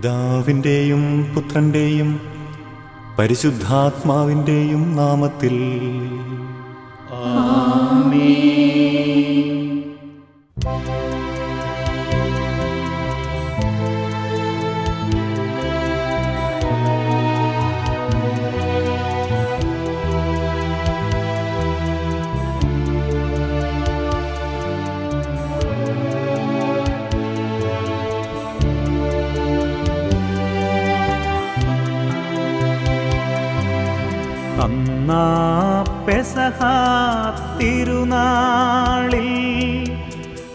പിതാവിന്റെയും പുത്രന്റെയും പരിശുദ്ധാത്മാവിന്റെയും നാമത്തിൽ ആമേൻ. അന്നാ പെസഹാ തിരുനാളിൽ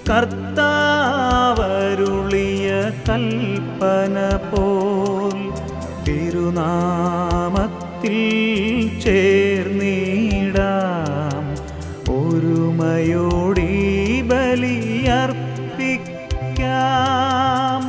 കർത്താവരുളിയ കൽപ്പന പോൽ തിരുനാമത്തിൽ ചേർന്നിടാം ഒരുമയോടി ബലിയർപ്പിക്കാം.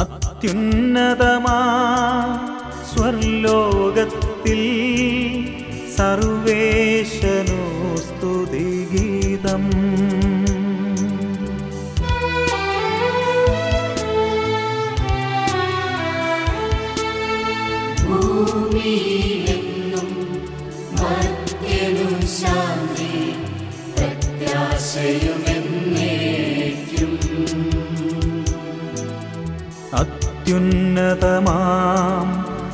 അത്യുന്നതമാ സ്വർലോകത്തിൽ സർവേശനോ സ്തുതിഗീതം. ഭൂമിയിലെങ്ങും മർത്യനു ശാന്തി പ്രത്യാശയുമെന്നേക്കും. അത്യുന്നതമാം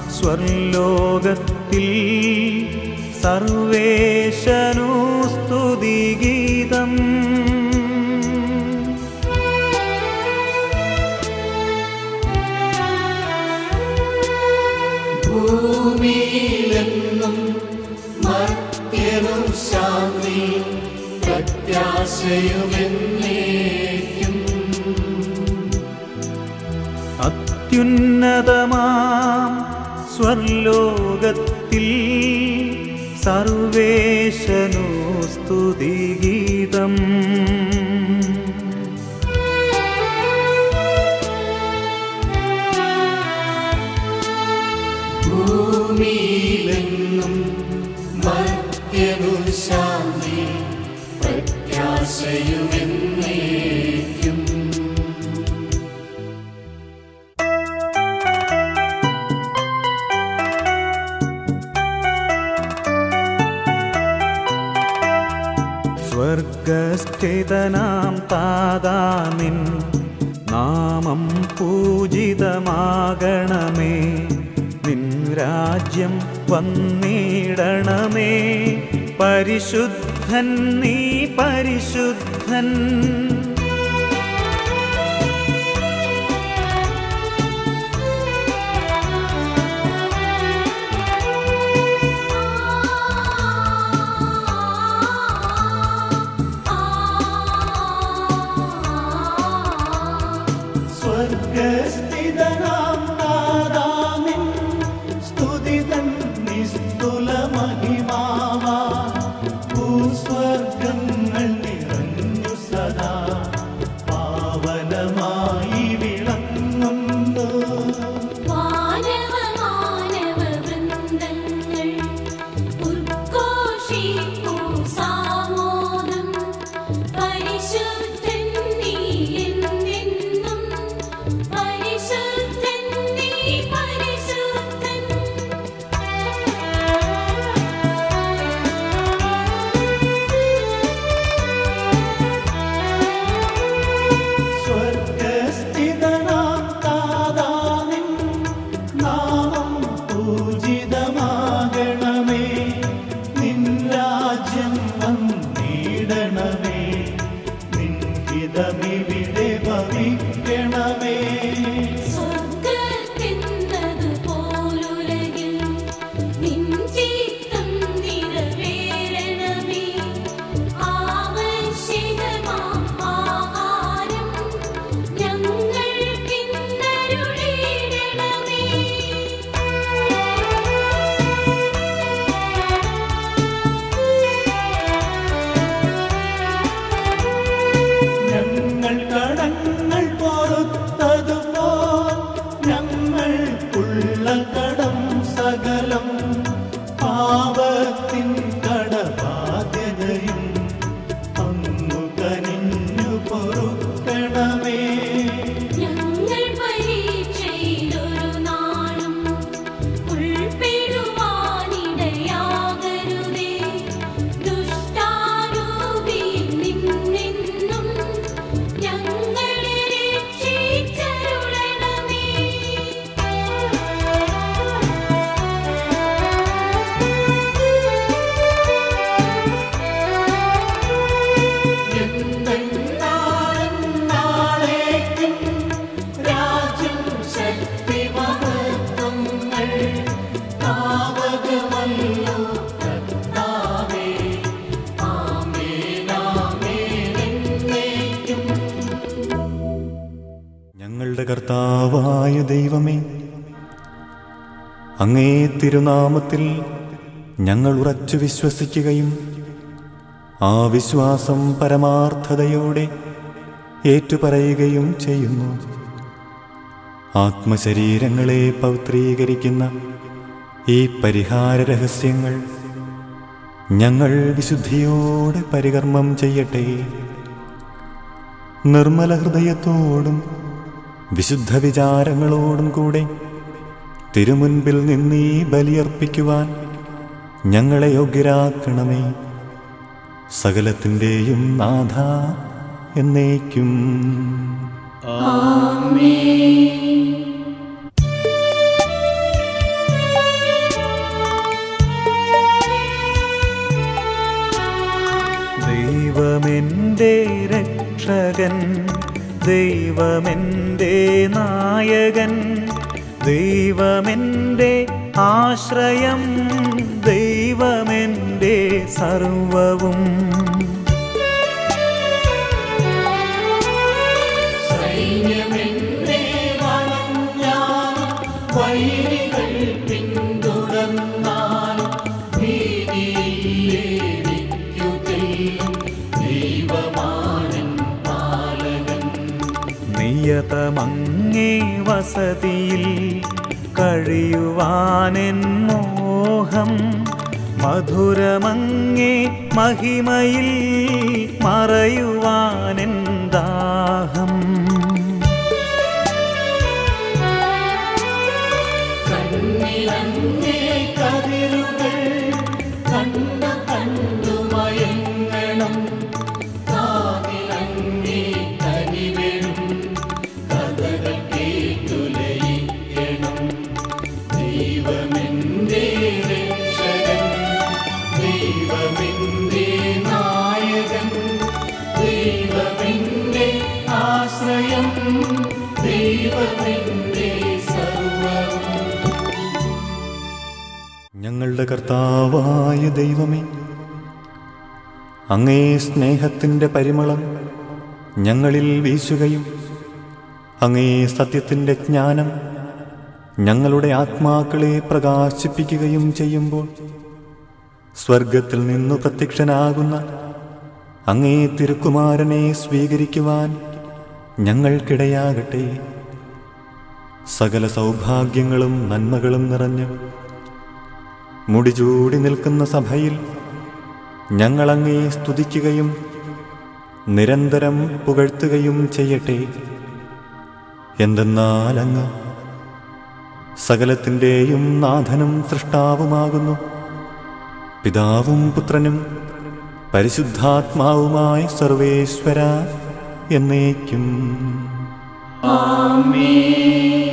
സ്വർലോകത്തിൽ സർവേശനു സ്തുതിഗീതം. ഭൂമിയിലെങ്ങും മർത്യനു ശാന്തി പ്രത്യാശയുമെന്നേക്കും. അത്യുന്നതമാം സ്വർലോകത്തിൽ സർവേശനു സ്തുതിഗീതം. ഭൂമിയിലെങ്ങും മർത്യനു ശാന്തി പ്രത്യാശയുമെന്നേക്കും. സ്വർഗസ്ഥിതനാം താതാനിൻ നാമം പൂജിതമാകണമേ. നിൻ രാജ്യം വന്നിടണമേ. പരിശുദ്ധൻ നീ പരിശുദ്ധൻ. കർത്താവായ ദൈവമേ, അങ്ങേ തിരുനാമത്തിൽ ഞങ്ങൾ ഉറച്ചു വിശ്വസിക്കുകയും ആ വിശ്വാസം പരമാർത്ഥതയോടെ ഏറ്റുപറയുകയും ചെയ്യുന്നു. ആത്മശരീരങ്ങളെ പവിത്രീകരിക്കുന്ന ഈ പരിഹാര രഹസ്യങ്ങൾ ഞങ്ങൾ വിശുദ്ധിയോടെ പരികർമ്മം ചെയ്യട്ടെ. നിർമ്മല ഹൃദയത്തോടും വിശുദ്ധ വിചാരങ്ങളോടും കൂടെ തിരുമുൻപിൽ നിന്നീ ബലിയർപ്പിക്കുവാൻ ഞങ്ങളെ യോഗ്യരാക്കണമേ. സകലത്തിൻ്റെയും നാഥ എന്നേക്കും ആമേൻ. ദൈവമെൻ്റെ രക്ഷകൻ, ദൈവമെൻ്റെ നായകൻ, ദൈവമെൻ്റെ ആശ്രയം, ദൈവമെൻ്റെ സർവവും. നിയതമങ്ങേ വസതിയിൽ കഴിയുവാനെൻ മോഹം, മധുരമങ്ങേ മഹിമയിൽ മറയുവാനെൻ ദാഹം. ഞങ്ങളുടെ കർത്താവായ ദൈവമേ, അങ്ങേ സ്നേഹത്തിൻ്റെ പരിമളം ഞങ്ങളിൽ വീശുകയും അങ്ങേ സത്യത്തിൻ്റെ ജ്ഞാനം ഞങ്ങളുടെ ആത്മാക്കളെ പ്രകാശിപ്പിക്കുകയും ചെയ്യുമ്പോൾ സ്വർഗത്തിൽ നിന്നു പ്രത്യക്ഷനാകുന്ന അങ്ങേ തിരുക്കുമാരനെ സ്വീകരിക്കുവാൻ ഞങ്ങൾക്കിടയാകട്ടെ. സകല സൗഭാഗ്യങ്ങളും നന്മകളും നിറഞ്ഞ് മുടിചൂടി നിൽക്കുന്ന സഭയിൽ ഞങ്ങളങ്ങേ സ്തുതിക്കുകയും നിരന്തരം പുകഴ്ത്തുകയും ചെയ്യട്ടെ. എന്തെന്നാൽ അങ്ങ് സകലത്തിൻ്റെയും നാഥനും സൃഷ്ടാവുമാകുന്നു. പിതാവും പുത്രനും പരിശുദ്ധാത്മാവുമായ സർവേശ്വര, എന്നേക്കും. ആമേൻ.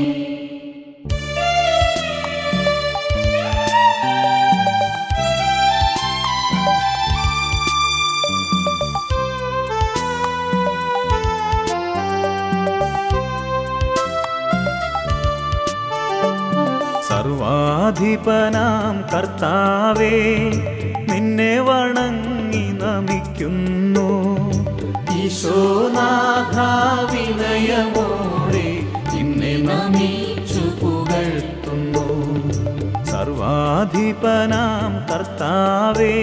സർവാധിപനാം കർത്താവേ, നിന്നെ വണങ്ങി നമിക്കുന്നു. ഈശോനാഥ വിനയമോടെ നിന്നെ നമിച്ചു പുകഴ്ത്തുന്നു. സർവാധിപനാം കർത്താവേ,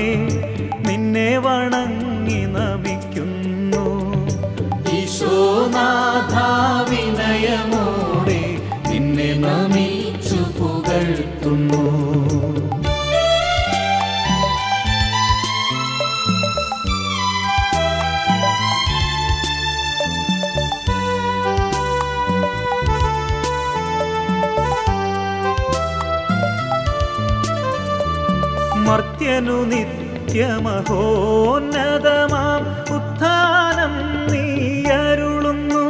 നിന്നെ വണങ്ങി നമിക്കുന്നു. ഈശോനാഥ വിനയമോടെ നിന്നെ നമിച്ചു പുകഴ്ത്തുന്നു. മർത്യനു നിത്യമഹോന്നതമാം ഉത്ഥാനം നീയരുളുന്നു.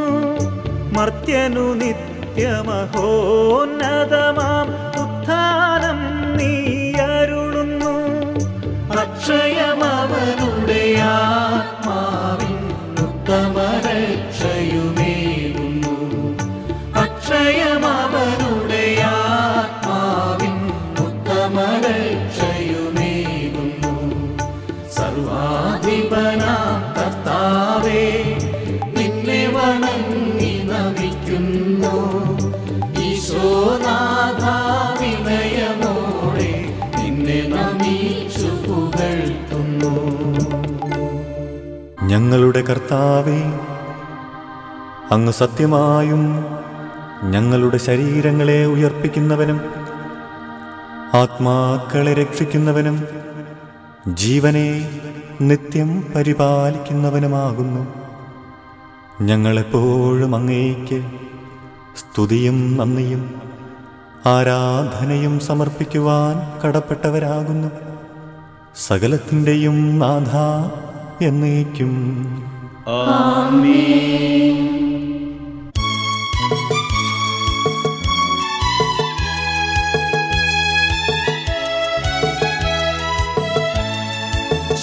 മർത്യനു നിത്യമഹോന്നതമാം ഉത്ഥാനം നീയരുളുന്നു. അക്ഷയമവനുടെ ആത്മാവിൻ ഉത്തമരക്ഷയുമേകുന്നു. അക്ഷയമവനുടെ ആത്മാവിൻ ഉത്തമരക്ഷ കർത്താവേ, നിന്നെ വണങ്ങി നമിക്കുന്നു. ഈശോനാഥ വിനയമോടെ നിന്നെ നമിച്ചു പുകഴ്ത്തുന്നു. ഞങ്ങളുടെ കർത്താവേ, അങ്ങ് സത്യമായും ഞങ്ങളുടെ ശരീരങ്ങളെ ഉയർപ്പിക്കുന്നവനും ആത്മാക്കളെ രക്ഷിക്കുന്നവനും ജീവനെ നിത്യം പരിപാലിക്കുന്നവനുമാകുന്നു. ഞങ്ങളെപ്പോഴും അങ്ങേക്ക് സ്തുതിയും നന്ദിയും ആരാധനയും സമർപ്പിക്കുവാൻ കടപ്പെട്ടവരാകുന്നു. സകലത്തിൻ്റെയും നാഥ, എന്നേക്കും. ആമേൻ.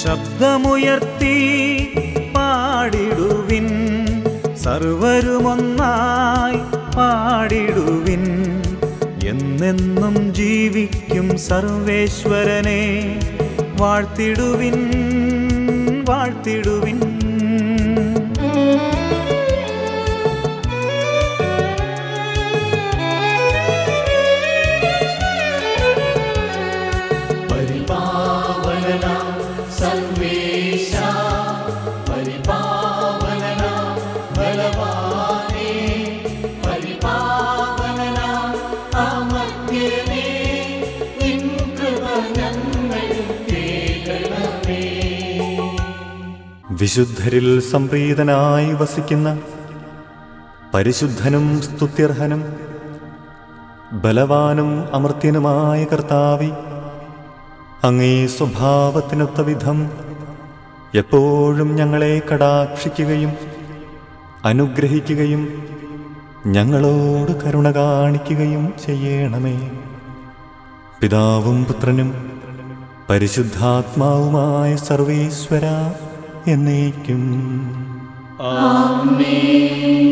ശബ്ദമുയർത്തി പാടിടുവിൻ, സർവരുമൊന്നായി പാടിടുവിൻ. എന്നെന്നും ജീവിക്കും സർവേശ്വരനെ വാഴ്ത്തിടുവിൻ, വാഴ്ത്തിടുവിൻ. വിശുദ്ധരിൽ സംപ്രീതനായി വസിക്കുന്ന പരിശുദ്ധനും സ്തുത്യർഹനും ബലവാനും അമർത്യനുമായ കർത്താവേ, അങ്ങേ സ്വഭാവത്തിനൊത്ത വിധം എപ്പോഴും ഞങ്ങളെ കടാക്ഷിക്കുകയും അനുഗ്രഹിക്കുകയും ഞങ്ങളോട് കരുണ കാണിക്കുകയും ചെയ്യണമേ. പിതാവും പുത്രനും പരിശുദ്ധാത്മാവുമായ സർവേശ്വര, എന്നേക്കും. ആമേൻ.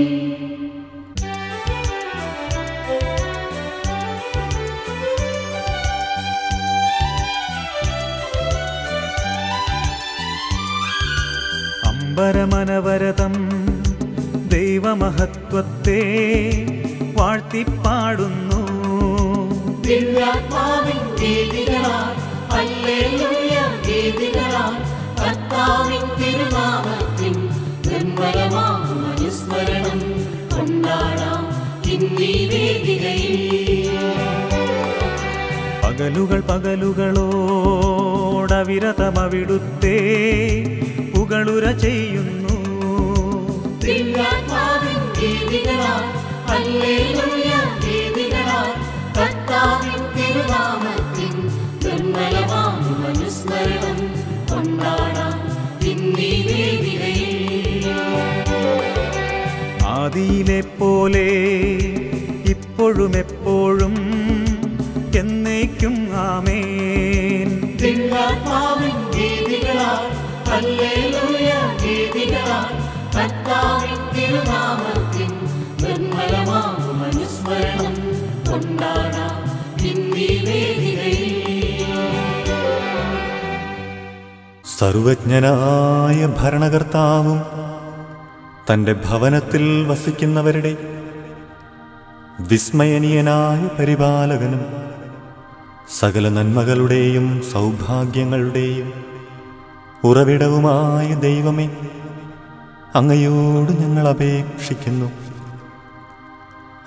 അംബരമനവരതം ദൈവമഹത്വത്തെ വാഴ്ത്തിപ്പാടുന്നു. പകലുകൾ പകലുകളോടവിരതമവിടുത്തെ പുകളുര ചെയ്യുന്നു. ആദിയിലെ പോലെ ഇപ്പോഴും എപ്പോഴും എന്നേക്കും ആമേൻ. തിങ്കളാത്മാവിൻ ഗീതികളാൽ ഹല്ലേലൂയ ഗീതികളാൽ കർത്താവിൻ തിരുനാമത്തിൽ നിർമ്മലമാകും അനുസ്മരണം കൊണ്ടാടാം ഇന്നീ വേദിയിൽ. സർവജ്ഞനായ ഭരണകർത്താവും തൻ്റെ ഭവനത്തിൽ വസിക്കുന്നവരുടെ വിസ്മയനീയനായ പരിപാലകനും സകല നന്മകളുടെയും സൗഭാഗ്യങ്ങളുടെയും ഉറവിടവുമായ ദൈവമേ, അങ്ങയോട് ഞങ്ങൾ അപേക്ഷിക്കുന്നു.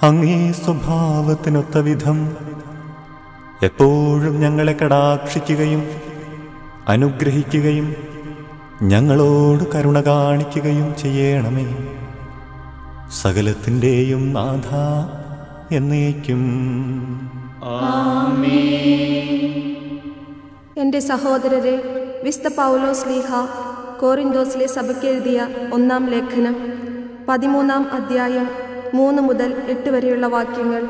അങ്ങേ സ്വഭാവത്തിനൊത്ത വിധം എപ്പോഴും ഞങ്ങളെ കടാക്ഷിക്കുകയും അനുഗ്രഹിക്കുകയും ഞങ്ങളോട് കരുണ കാണിക്കുകയും ചെയ്യണമേ. സകലത്തിൻ്റെയും നാഥ എന്നേക്കും ആമേൻ. എൻ്റെ സഹോദരരെ, വിശുദ്ധ പൗലോസ് ലീഹ കോറിന്തോസിലെ സഭയ്ക്കെഴുതിയ ഒന്നാം ലേഖനം 13-ാം അധ്യായം 3 മുതൽ 8 വരെയുള്ള വാക്യങ്ങൾ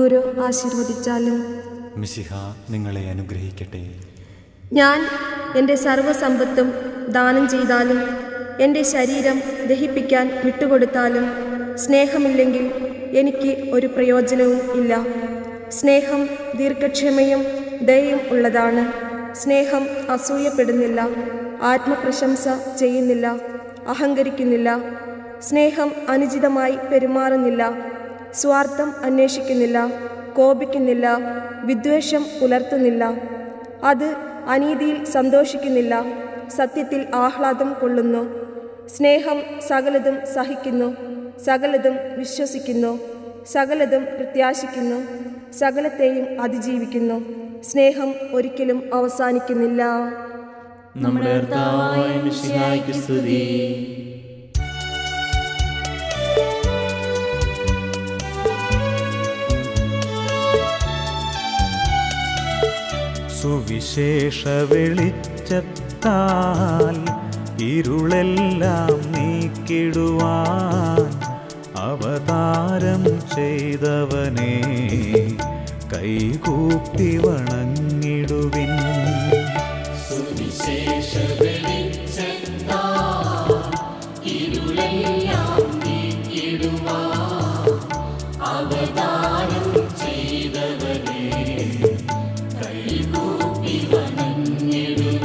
ഗുരു ആശീർവദിച്ചാലും. മിശിഹ നിങ്ങളെ അനുഗ്രഹിക്കട്ടെ. ഞാൻ എൻ്റെ സർവ്വസമ്പത്തും ദാനം ചെയ്താലും എൻ്റെ ശരീരം ദഹിപ്പിക്കാൻ വിട്ടുകൊടുത്താലും സ്നേഹമില്ലെങ്കിൽ എനിക്ക് ഒരു പ്രയോജനവും ഇല്ല. സ്നേഹം ദീർഘക്ഷമയും ദയയും ഉള്ളതാണ്. സ്നേഹം അസൂയപ്പെടുന്നില്ല, ആത്മപ്രശംസ ചെയ്യുന്നില്ല, അഹങ്കരിക്കുന്നില്ല, സ്നേഹം അനുചിതമായി പെരുമാറുന്നില്ല, സ്വാർത്ഥം അന്വേഷിക്കുന്നില്ല, കോപിക്കുന്നില്ല, വിദ്വേഷം പുലർത്തുന്നില്ല, അത് അനീതിയിൽ സന്തോഷിക്കുന്നില്ല, സത്യത്തിൽ ആഹ്ലാദം കൊള്ളുന്നു. സ്നേഹം സകലതും സഹിക്കുന്നു, സകലതും വിശ്വസിക്കുന്നു, സകലതും പ്രത്യാശിക്കുന്നു, സകലത്തെയും അതിജീവിക്കുന്നു. സ്നേഹം ഒരിക്കലും അവസാനിക്കുന്നില്ല. നമ്മുടെ കർത്താവായ മിശിഹായ്ക്ക് സ്തുതി. സുവിശേഷ വെളിച്ചത്താൽ ഇരുളെല്ലാം നീക്കിടുവാൻ അവതാരം ചെയ്തവനെ കൈകൂപ്പി വണങ്ങിടുവിൻ. സുവിശേഷ വെളിച്ചത്താൽ ഇരുളെല്ലാം നീക്കിടുവാൻ അവതാരം ചെയ്തവനെ കൈകൂപ്പി വണങ്ങിടുവിൻ.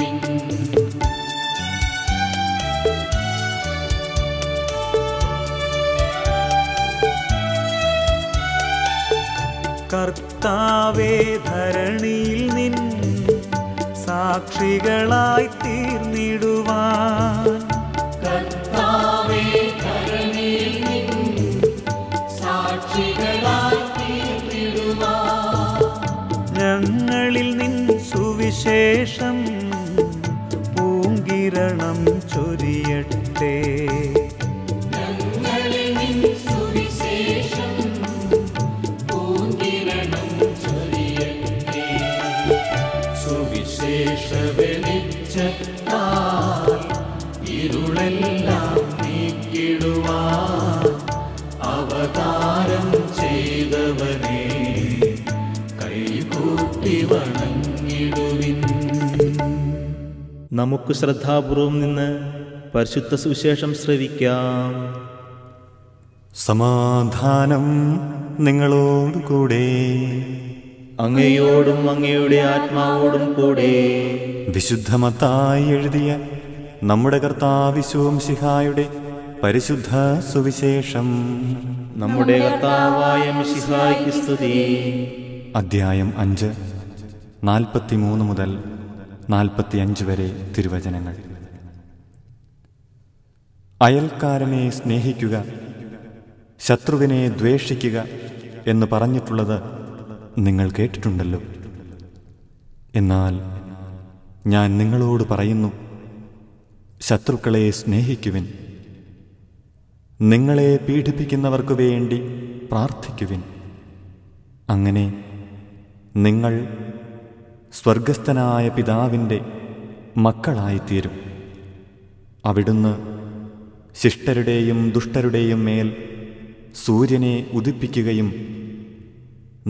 കർത്താവേ, ധരണിയിൽ നിൻ സാക്ഷികളായി തീർന്നിടുവാൻ ഞങ്ങളിൽ നിൻ സുവിശേഷം പൂങ്കിരണം ചൊരിയട്ടെ. ഇരുളെല്ലാം നീക്കിടുവാൻ അവതാരം ചെയ്തവനെ കൈകൂപ്പി വണങ്ങിടുവിൻ. നമുക്ക് ശ്രദ്ധാപൂർവം നിന്ന് പരിശുദ്ധ സുവിശേഷം ശ്രവിക്കാം. സമാധാനം നിങ്ങളോട് കൂടെ. അങ്ങയോടും അങ്ങയുടെ ആത്മാവോടും കൂടെ. വിശുദ്ധ മത്തായി എഴുതിയ നമ്മുടെ കർത്താവ് മിശിഹായുടെ പരിശുദ്ധ സുവിശേഷം. നമ്മുടെ കർത്താവായ മിശിഹായ്ക്ക് സ്തുതി. അധ്യായം 5, 43 മുതൽ 45 വരെ തിരുവചനങ്ങൾ. അയൽക്കാരനെ സ്നേഹിക്കുക, ശത്രുവിനെ ദ്വേഷിക്കുക എന്ന് പറഞ്ഞിട്ടുള്ളത് നിങ്ങൾ കേട്ടിട്ടുണ്ടല്ലോ. എന്നാൽ ഞാൻ നിങ്ങളോട് പറയുന്നു, ശത്രുക്കളെ സ്നേഹിക്കുവിൻ, നിങ്ങളെ പീഡിപ്പിക്കുന്നവർക്ക് വേണ്ടി പ്രാർത്ഥിക്കുവിൻ. അങ്ങനെ നിങ്ങൾ സ്വർഗസ്ഥനായ പിതാവിൻ്റെ മക്കളായിത്തീരും. അവിടുന്ന് ശിഷ്ടരുടെയും ദുഷ്ടരുടെയും മേൽ സൂര്യനെ ഉദിപ്പിക്കുകയും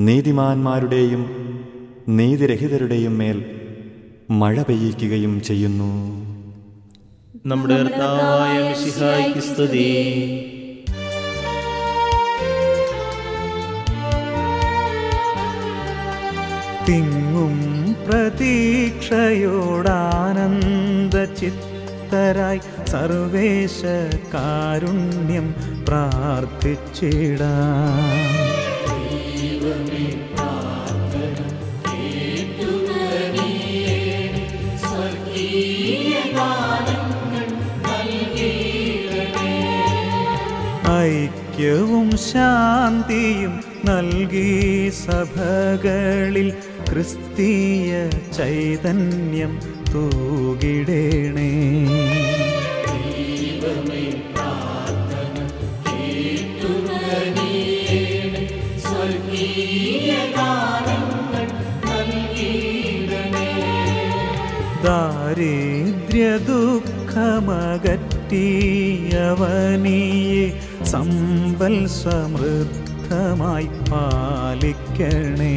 നീതിമാന്മാരുടെയും നീതിരഹിതരുടെയും മേൽ മഴ പെയ്യിക്കുകയും ചെയ്യുന്നു. നമ്മുടെ കർത്താവായ മിശിഹായ്ക്ക് സ്തുതി. തിങ്ങും പ്രതീക്ഷയോടാനന്ദചിത്തരായി സർവേശ കാരുണ്യം പ്രാർത്ഥിച്ചിടാം. ഐക്യവും ശാന്തിയും നൽകി സഭകളിൽ ക്രിസ്തീയ ചൈതന്യം തൂകിടേണേ. ദാരിദ്ര്യ ദുഃഖമകറ്റിയവനിയെ സമ്പൽ സമൃദ്ധമായി പാലിക്കണേ.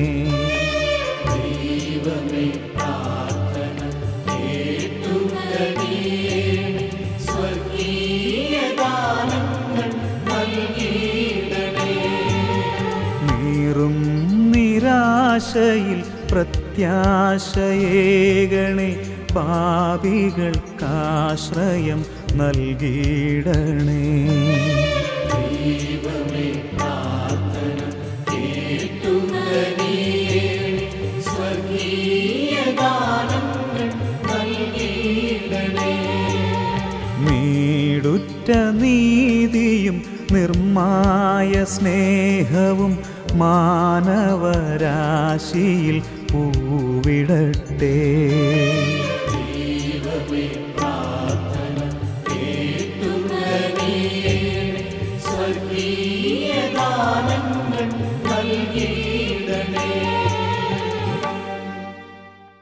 നീറും നിരാശയിൽ പ്രത്യാശയേകണേ, പാപികൾക്കാശ്രയം നൽകിയിടണേ. നീടുറ്റ നീതിയും നിർമ്മായ സ്നേഹവും മാനവരാശിയിൽ പൂവിടട്ടെ.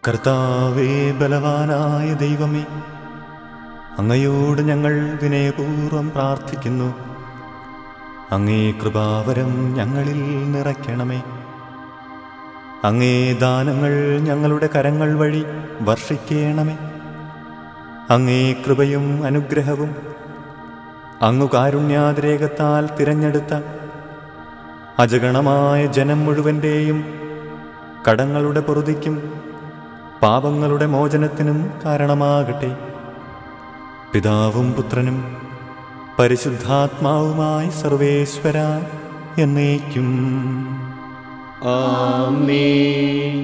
കർത്താവേ, ബലവാനായ ദൈവമേ, അങ്ങയോട് ഞങ്ങൾ വിനയപൂർവം പ്രാർത്ഥിക്കുന്നു. അങ്ങേ കൃപാവരം ഞങ്ങളിൽ നിറയ്ക്കണമേ. അങ്ങേ ദാനങ്ങൾ ഞങ്ങളുടെ കരങ്ങൾ വഴി വർഷിക്കണമേ. അങ്ങേ കൃപയും അനുഗ്രഹവും അങ്ങു കാരുണ്യാതിരേകത്താൽ തിരഞ്ഞെടുത്ത അജഗണമായ ജനം മുഴുവൻ്റെയും കടങ്ങളുടെ പൊറുതിക്കും പാപങ്ങളുടെ മോചനത്തിനും കാരണമാകട്ടെ. പിതാവും പുത്രനും പരിശുദ്ധാത്മാവുമായി സർവേശ്വര എന്നേക്കും ആമേൻ.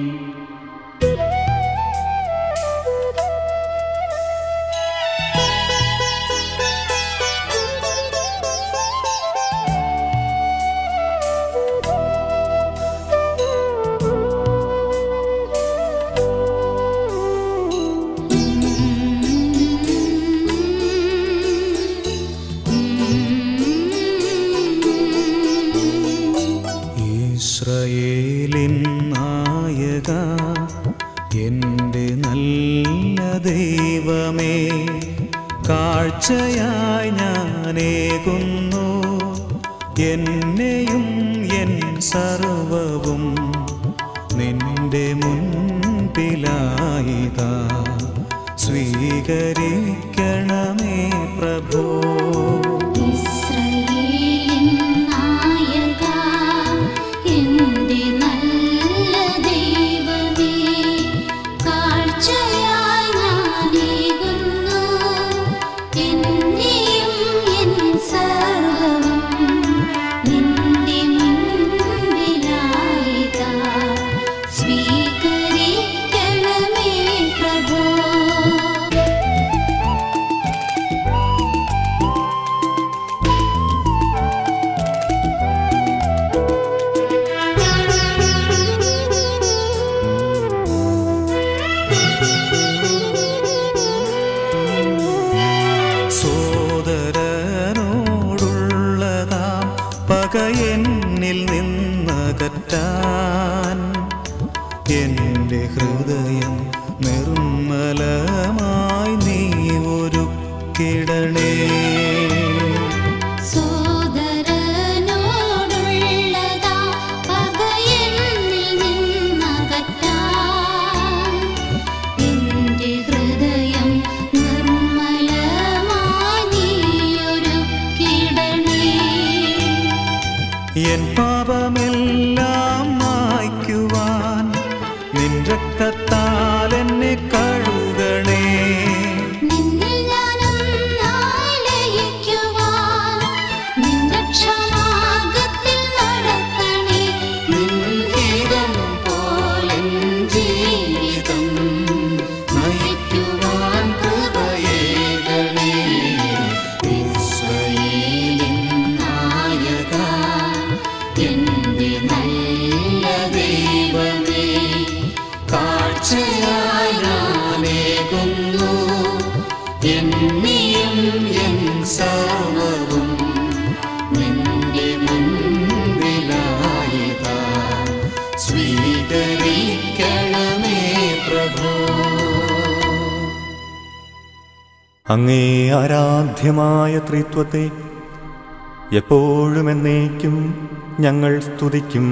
ായി ഞാനേകുന്നു, എന്നെയും എൻ സർവവും നിന്റെ മുൻപിലായിതാ സ്വീകരിക്കണമേ പ്രഭോ. എന്റെ ഹൃദയം നിർമ്മലമായി നീ ഒരുക്കിടണേ. സോദരനോ അങ്ങേ ആരാധ്യമായ ത്രിത്വത്തെ എപ്പോഴും എന്നേക്കും ഞങ്ങൾ സ്തുതിക്കും.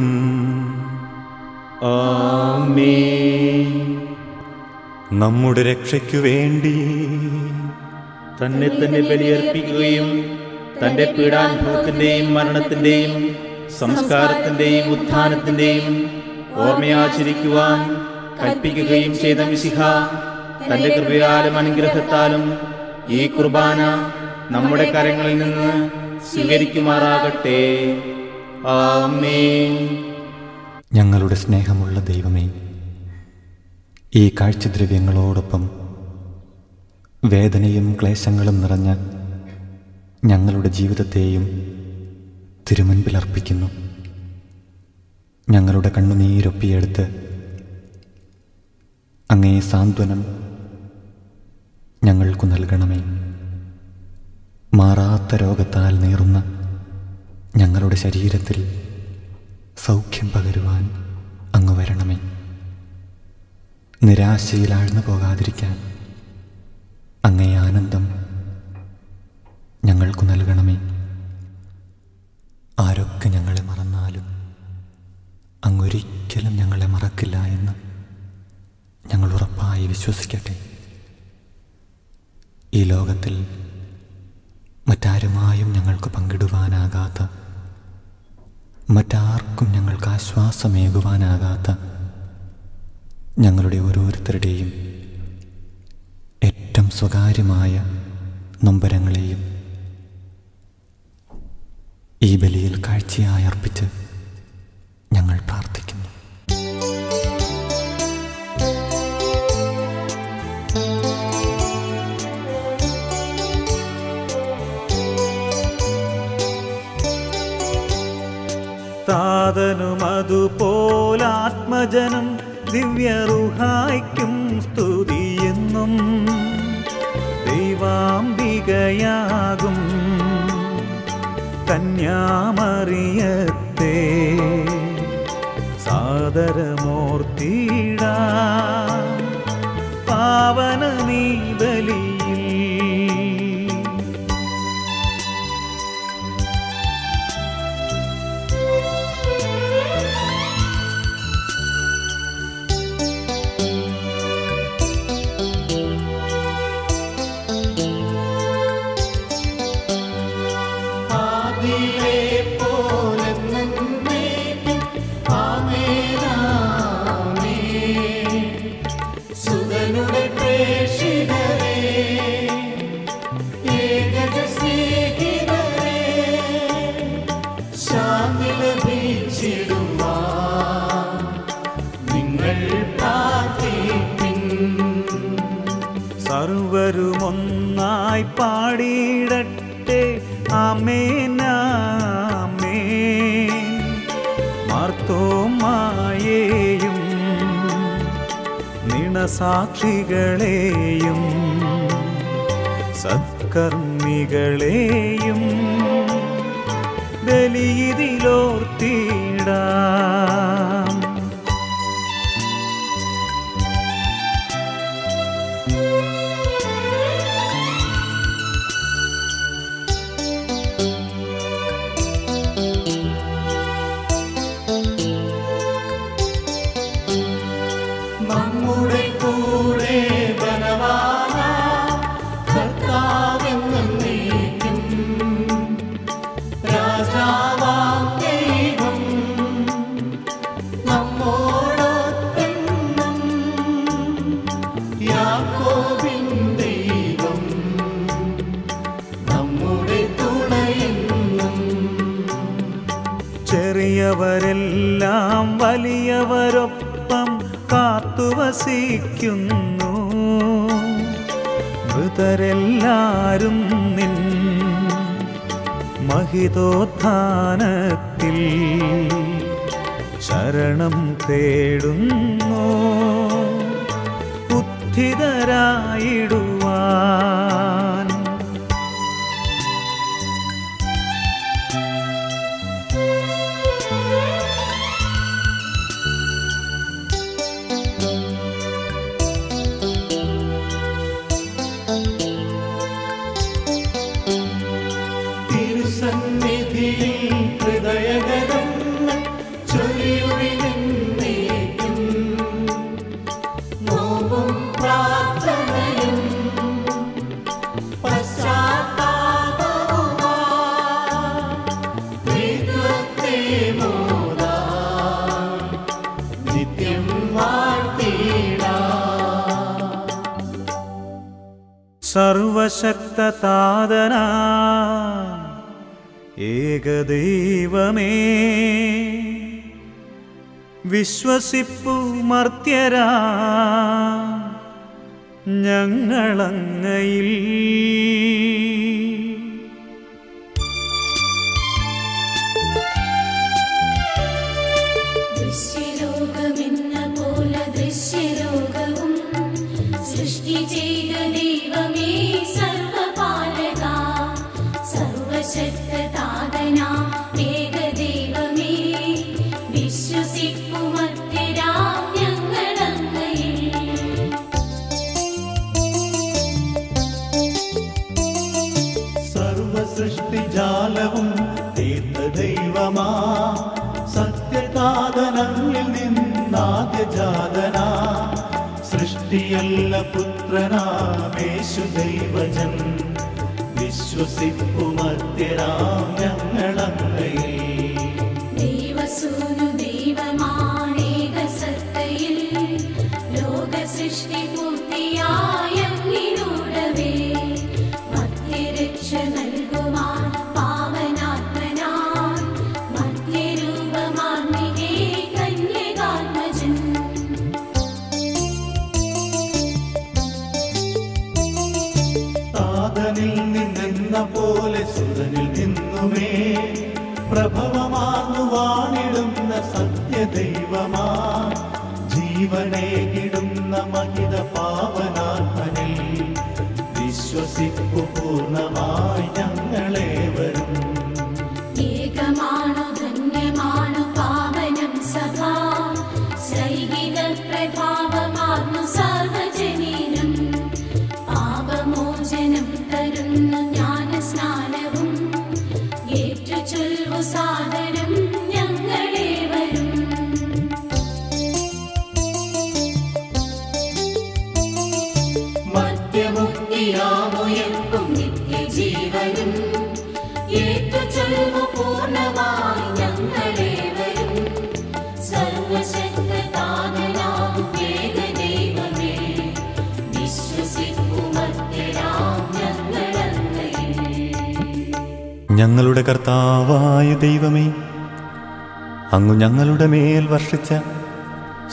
ആമേൻ. നമ്മുടെ രക്ഷയ്ക്കു വേണ്ടി തന്നെ തന്നെ ബലിയർപ്പിക്കുകയും തൻ്റെ പീഡാനുഭവത്തിൻ്റെയും മരണത്തിൻ്റെയും സംസ്കാരത്തിൻ്റെയും ഉത്ഥാനത്തിൻ്റെയും ഓർമ്മയാചരിക്കുവാൻ കൽപ്പിക്കുകയും ചെയ്ത മിശിഹ തൻ്റെ കൃപയാലും അനുഗ്രഹത്താലും ഈ കുർബാന നമ്മുടെ കരങ്ങളിൽ നിന്ന് സ്വീകരിക്കുമാറാകട്ടെ. ആമേൻ. ഞങ്ങളുടെ സ്നേഹമുള്ള ദൈവമേ, ഈ കാഴ്ചദ്രവ്യങ്ങളോടൊപ്പം വേദനയും ക്ലേശങ്ങളും നിറഞ്ഞ ഞങ്ങളുടെ ജീവിതത്തെയും തിരുമുൻപിലർപ്പിക്കുന്നു. ഞങ്ങളുടെ കണ്ണുനീരൊപ്പിയെടുത്ത് അങ്ങേ സാന്ത്വനം ഞങ്ങൾക്കു നൽകണമേ. മാറാത്ത രോഗത്താൽ നീറുന്ന ഞങ്ങളുടെ ശരീരത്തിൽ സൗഖ്യം പകരുവാൻ അങ്ങ് വരണമേ. നിരാശയിലാഴ്ന്നു പോകാതിരിക്കാൻ അങ്ങേ ആനന്ദം ഞങ്ങൾക്കു നൽകണമേ. ആരൊക്കെ ഞങ്ങളെ മറന്നാലും അങ്ങൊരിക്കലും ഞങ്ങളെ മറക്കില്ല എന്ന് ഞങ്ങൾ ഉറപ്പായി വിശ്വസിക്കട്ടെ. ഈ ലോകത്തിൽ മറ്റാരുമായും ഞങ്ങൾക്ക് പങ്കിടുവാനാകാത്ത, മറ്റാർക്കും ഞങ്ങൾക്ക് ആശ്വാസമേകുവാനാകാത്ത ഞങ്ങളുടെ ഓരോരുത്തരുടെയും ഏറ്റവും സ്വകാര്യമായ നൊമ്പരങ്ങളെയും ഈ ബലിയിൽ കാഴ്ചയായി അർപ്പിച്ച് ഞങ്ങൾ പ്രാർത്ഥിക്കുന്നു. അതുപോലാത്മജനം ദിവ്യറുഹായ്ക്കും സ്തുതിയെന്നും ദൈവാംബികയാകും കന്യാമറിയത്തെ സാദരമൂർത്തിടാ പാവനമീ ബലി. സർവരുമൊന്നായി പാടിയിടട്ടെ ആമേൻ ആമേൻ. മാർത്തോമായേയും നിണസാക്ഷികളെയും സത്കർമ്മികളെയും ബലിയിലോർത്തിടാം. Raja Vangke ചെറിയവരെല്ലാം വലിയവരൊപ്പം കാത്തുവസിക്കുന്നു. മൃതരെല്ലാരും നിൻ മഹിതോത്ഥാനത്തിൽ ശരണം തേടുന്നു. ഉദ്ധിതരായിടുവാൻ സർവശക്തതാതനാ ഏകദൈവമേ വിശ്വസിപ്പു മർത്യരാ ഞങ്ങളങ്ങയിൽ. സൃഷ്ടിയല്ല പുത്രനാമേശു ദൈവജൻ വിശ്വസിപ്പുമത്യരാം ഞങ്ങളങ്ങയിൽ. ദൈവസൂനു ദൈവമാണേക സത്തയിൽ ലോക സൃഷ്ടി പൂർത്തിയായ നിന്നോടവേ മത്യരക്ഷ നൽകുവാൻ പാവനാത്മനാൻ മത്യരൂപമാർമികേ കന്യകാത്മജൻ. താതനിൽ നിന്നെന്ന പോലെ സുതനിൽ നിന്നുമേ പ്രഭവമാർന്നു വാണിടുന്ന സത്യദൈവമാ ജീവനെ കിടുന്ന മഹിത പാവനാത്മനിൽ വിശ്വസിപ്പു പൂർണ്ണമായി ഞങ്ങളെ വരും. ഏകമാണു ധന്യമാണു പാവനം സഭാ സൈനിക പ്രഭാവമാർന്നു സർവജനീനം പാപമോചനം തരുന്ന ജ്ഞാനസ്നാനവും ഏറ്റുചൊല്ലു സാദരം ഞങ്ങളെ വരും. മധ്യമുക്തിയാമുയർക്കും നിത്യജീവനും ഏറ്റുചൊല്ലു പൂർണ്ണമായി ഞങ്ങളെ വരും. സർവശക്തനാം ഏകദൈവമേ വിശ്വസിപ്പു മർത്യരാം ഞങ്ങളങ്ങയിൽ. ഞങ്ങളുടെ കർത്താവായ ദൈവമേ, അങ്ങ് ഞങ്ങളുടെ മേൽ വർഷിച്ച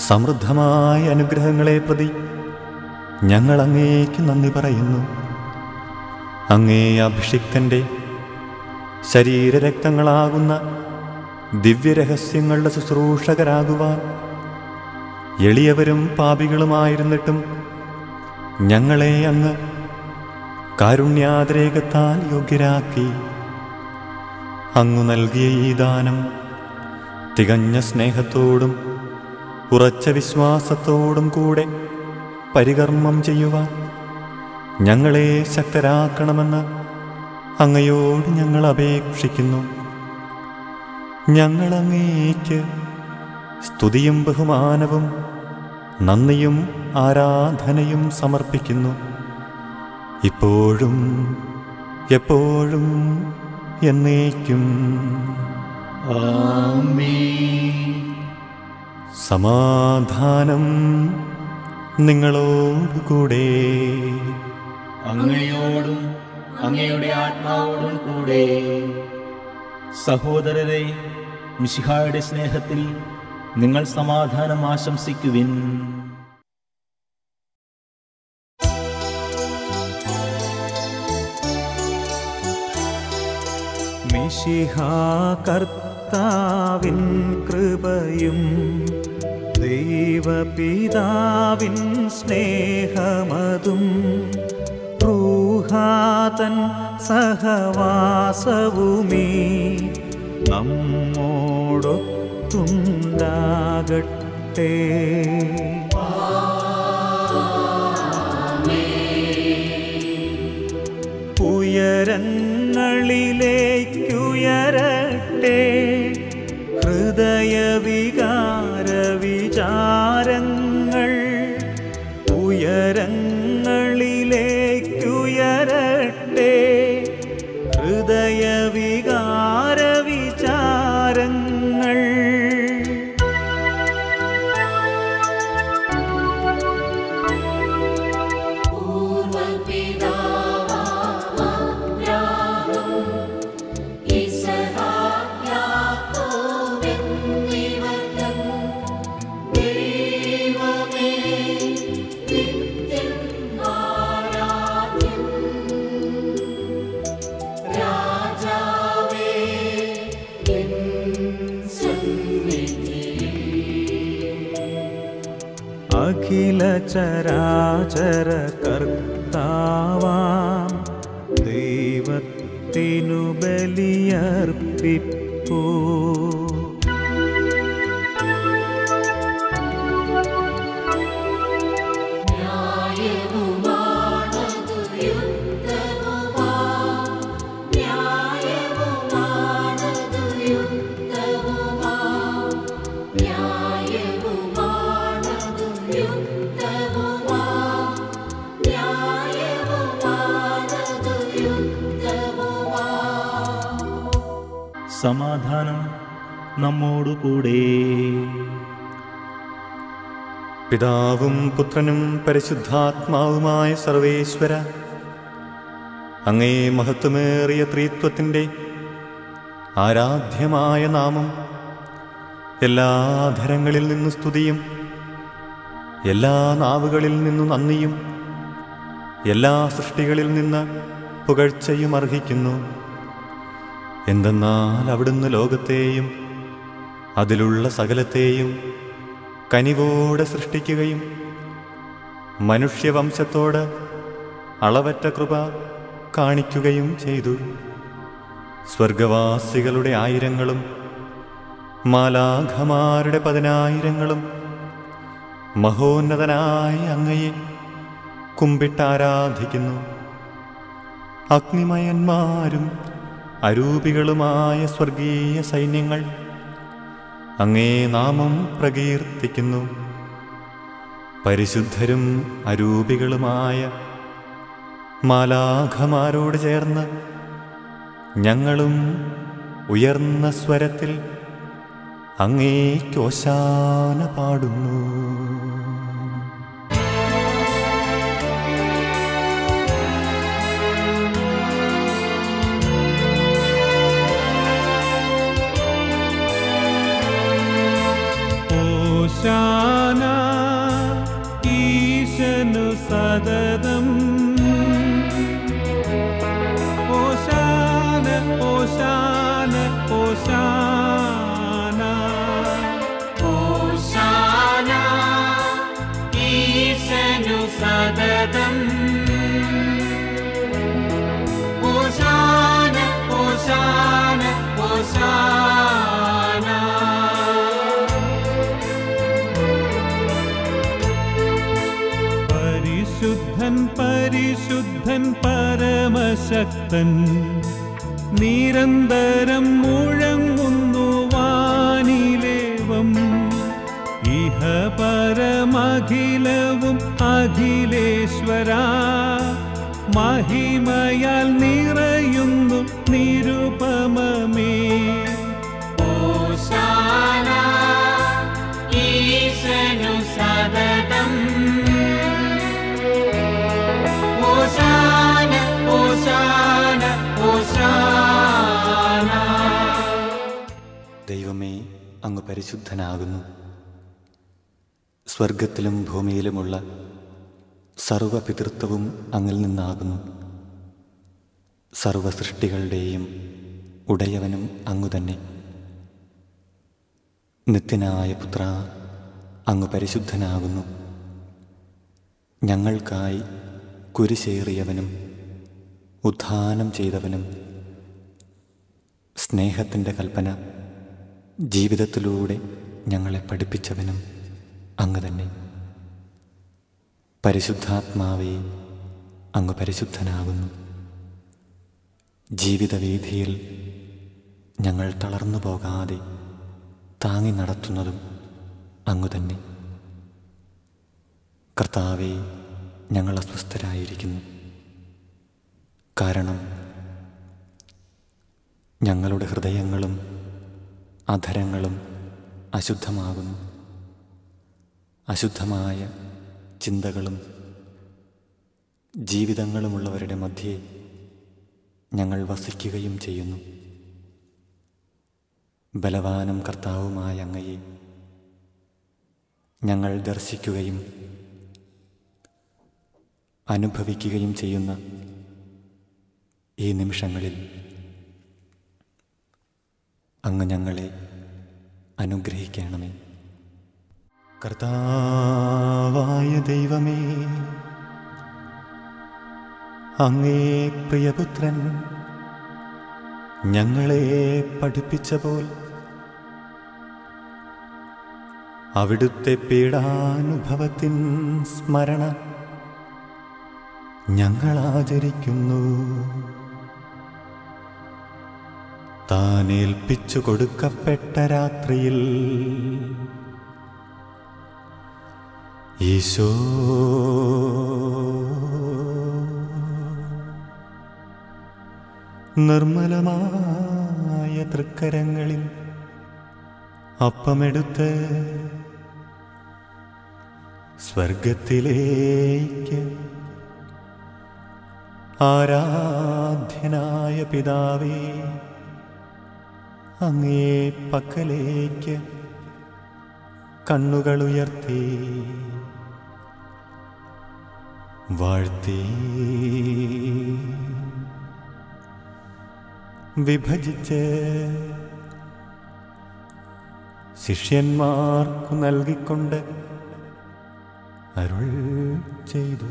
സമൃദ്ധമായ അനുഗ്രഹങ്ങളെ പ്രതി ഞങ്ങൾ അങ്ങേക്ക് നന്ദി പറയുന്നു. അങ്ങേ അഭിഷിക്തൻ്റെ ശരീരരക്തങ്ങളാകുന്ന ദിവ്യരഹസ്യങ്ങളുടെ ശുശ്രൂഷകരാകുവാൻ എളിയവരും പാപികളുമായിരുന്നിട്ടും ഞങ്ങളെ അങ്ങ് കാരുണ്യാതിരേകത്താൽ യോഗ്യരാക്കി. അങ്ങു നൽകിയ ഈ ദാനം തികഞ്ഞ സ്നേഹത്തോടും ഉറച്ച വിശ്വാസത്തോടും കൂടെ പരികർമ്മം ചെയ്യുവാൻ ഞങ്ങളെ ശക്തരാക്കണമെന്ന് അങ്ങയോട് ഞങ്ങൾ അപേക്ഷിക്കുന്നു. ഞങ്ങൾ അങ്ങേക്ക് സ്തുതിയും ബഹുമാനവും നന്ദിയും ആരാധനയും സമർപ്പിക്കുന്നു, ഇപ്പോഴും എപ്പോഴും എന്നേക്കും. ആമേൻ. സമാധാനം നിങ്ങളോടുകൂടെ. അങ്ങയോടും അങ്ങയുടെ ആത്മാവോടും കൂടെ. സഹോദരരെ, മിശിഹായുടെ സ്നേഹത്തിൽ നിങ്ങൾ സമാധാനം ആശംസിക്കുവിൻ. മിശിഹാ കർത്താവിൻ കൃപയും ദൈവപിതാവിൻ സ്നേഹമതും റൂഹാതൻ സഹവാസവുമേ നമ്മോടൊത്തുണ്ടാകട്ടെ. ഉയരങ്ങളിലേക്കുയരട്ടെ ഹൃദയവികാര വിചാരങ്ങൾ. ഉയരങ്ങളിലേക്കുയരട്ടെ ഹൃദയവികാര വിചാരങ്ങൾ. അഖില ചരാചര കർത്താവാം ദൈവത്തിനു ബലിയർപ്പിപ്പൂ. സമാധാനം നമ്മോടുകൂടെ. പിതാവും പുത്രനും പരിശുദ്ധാത്മാവുമായ സർവേശ്വര, അങ്ങേ മഹത്വമേറിയ ത്രിത്വത്തിൻ്റെ ആരാധ്യമായ നാമം എല്ലാ ആധരങ്ങളിൽ നിന്നും സ്തുതിയും എല്ലാ നാവുകളിൽ നിന്നും നന്ദിയും എല്ലാ സൃഷ്ടികളിൽ നിന്ന് പുകഴ്ചയും അർഹിക്കുന്നു. എന്തെന്നാൽ അവിടുന്ന് ലോകത്തെയും അതിലുള്ള സകലത്തെയും കനിവോടെ സൃഷ്ടിക്കുകയും മനുഷ്യവംശത്തോട് അളവറ്റ കൃപ കാണിക്കുകയും ചെയ്തു. സ്വർഗവാസികളുടെ ആയിരങ്ങളും മാലാഖമാരുടെ പതിനായിരങ്ങളും മഹോന്നതനായി അങ്ങയെ കുമ്പിട്ടാരാധിക്കുന്നു. അഗ്നിമയന്മാരും അരൂപികളുമായ സ്വർഗീയ സൈന്യങ്ങൾ അങ്ങേ നാമം പ്രകീർത്തിക്കുന്നു. പരിശുദ്ധരും അരൂപികളുമായ മാലാഖമാരോട് ചേർന്ന് ഞങ്ങളും ഉയർന്ന സ്വരത്തിൽ അങ്ങേയ്ക്ക് ഓശാന പാടുന്നു. ഓശാന ഈശനു സദദം. ഓശാന ഓശാന ഓശാന. ഓശാന ഈശനു സദദം. ഓശാന ഓശാന ഓശാന. പരിശുദ്ധൻ പരമശക്തൻ നിരന്തരം മുഴങ്ങുന്നു വാനിലേവം. ഇഹ പരമഖിലവും അഖിലേശ്വര, മഹിമയാൽ നിറയുന്നു നിരുപമമേ. ഓശാന ഈശനു സദദം. ഓശാന ഓശാന ഓശാന. ദൈവമേ, അങ്ങ് പരിശുദ്ധനാകുന്നു. സ്വർഗത്തിലും ഭൂമിയിലുമുള്ള സർവപിതൃത്വവും അങ്ങിൽ നിന്നാകുന്നു. സർവസൃഷ്ടികളുടെയും ഉടയവനും അങ്ങുതന്നെ. നിത്യനായ പുത്ര, അങ്ങ് പരിശുദ്ധനാകുന്നു. ഞങ്ങൾക്കായി കുരിശേറിയവനും ഉത്ഥാനം ചെയ്തവനും സ്നേഹത്തിൻ്റെ കൽപ്പന ജീവിതത്തിലൂടെ ഞങ്ങളെ പഠിപ്പിച്ചവനും അങ്ങ് തന്നെ. പരിശുദ്ധാത്മാവേ, അങ്ങ് പരിശുദ്ധനാകുന്നു. ജീവിതവീഥിയിൽ ഞങ്ങൾ തളർന്നു പോകാതെ താങ്ങി നടത്തുന്നതും അങ്ങ് തന്നെ. കർത്താവേ, ഞങ്ങൾ അസ്വസ്ഥരായിരിക്കുന്നു, കാരണം ഞങ്ങളുടെ ഹൃദയങ്ങളും അധരങ്ങളും അശുദ്ധമാകുന്നു. അശുദ്ധമായ ചിന്തകളും ജീവിതങ്ങളുമുള്ളവരുടെ മധ്യേ ഞങ്ങൾ വസിക്കുകയും ചെയ്യുന്നു. ബലവാനും കർത്താവുമായ അങ്ങയെ ഞങ്ങൾ ദർശിക്കുകയും അനുഭവിക്കുകയും ചെയ്യുന്ന ഈ നിമിഷങ്ങളിൽ അങ്ങ് ഞങ്ങളെ അനുഗ്രഹിക്കണമേ. കർത്താവായ ദൈവമേ, അങ്ങേ പ്രിയപുത്രൻ ഞങ്ങളെ പഠിപ്പിച്ച പോൽ അവിടുത്തെ പീഡാനുഭവത്തിൻ സ്മരണ ഞങ്ങളാചരിക്കുന്നു. താനേൽപ്പിച്ചു കൊടുക്കപ്പെട്ട രാത്രിയിൽ ഈശോ നിർമ്മലമായ തൃക്കരങ്ങളിൽ അപ്പമെടുത്ത് സ്വർഗത്തിലേക്ക് ആരാധ്യനായ പിതാവേ, അങ്ങേ പക്കലേക്ക് കണ്ണുകളുയർത്തി വാഴ്ത്തി വിഭജിച്ച് ശിഷ്യന്മാർക്കു നൽകിക്കൊണ്ട് അരുൾ ചെയ്തു.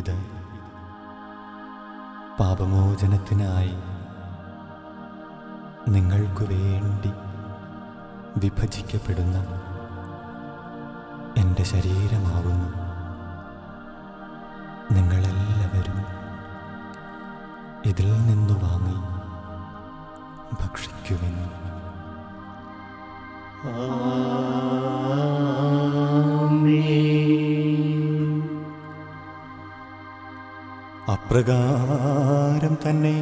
ഇത് പാപമോചനത്തിനായി നിങ്ങൾക്കു വേണ്ടി വിഭജിക്കപ്പെടുന്ന എൻ്റെ ശരീരമാകുന്നു. നിങ്ങളെല്ലാവരും ഇതിൽ നിന്നു വാങ്ങി ഭക്ഷിക്കുവിൻ. അപ്രകാരം തന്നെ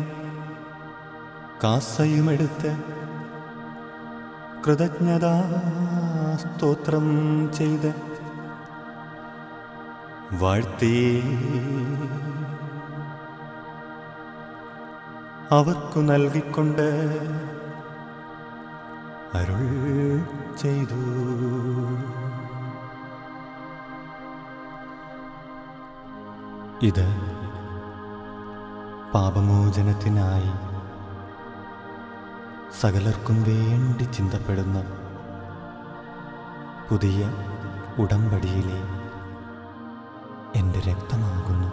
കാസയുമെടുത്ത് കൃതജ്ഞതാ സ്തോത്രം ചെയ്ത് വാഴ്ത്തി അവർക്കു നൽകിക്കൊണ്ട് അരുൾ ചെയ്തു. ഇത് പാപമോചനത്തിനായി സകലർക്കും വേണ്ടി ചിന്തപ്പെടുന്ന പുതിയ ഉടമ്പടിയിലെ എൻ്റെ രക്തമാകുന്നു.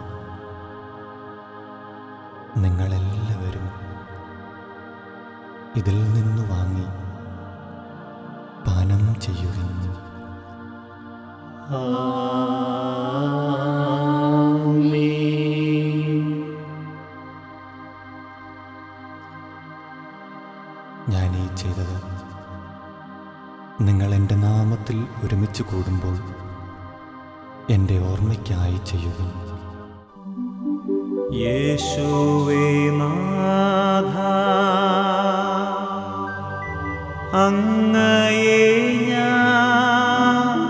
നിങ്ങളെല്ലാവരും ഇതിൽ നിന്നു വാങ്ങി പാനം ചെയ്യുന്നു. ഞാനീ ചെയ്തത് നിങ്ങൾ എൻ്റെ നാമത്തിൽ ഒരുമിച്ച് കൂടുമ്പോൾ എൻ്റെ ഓർമ്മയ്ക്കായി ചെയ്യുവിൻ. യേശുവേ നാഥാ, അങ്ങയെ ഞാൻ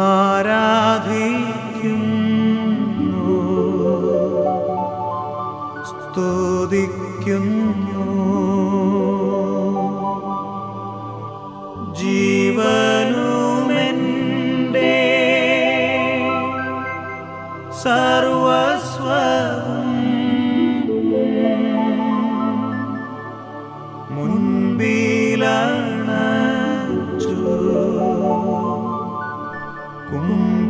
ആരാധിക്കും. ചോദിക്കുന്നു ജീവനുമെൻ്റെ സർവസ്വവും മുൻപിലണച്ചു കുമ്പിടുന്നു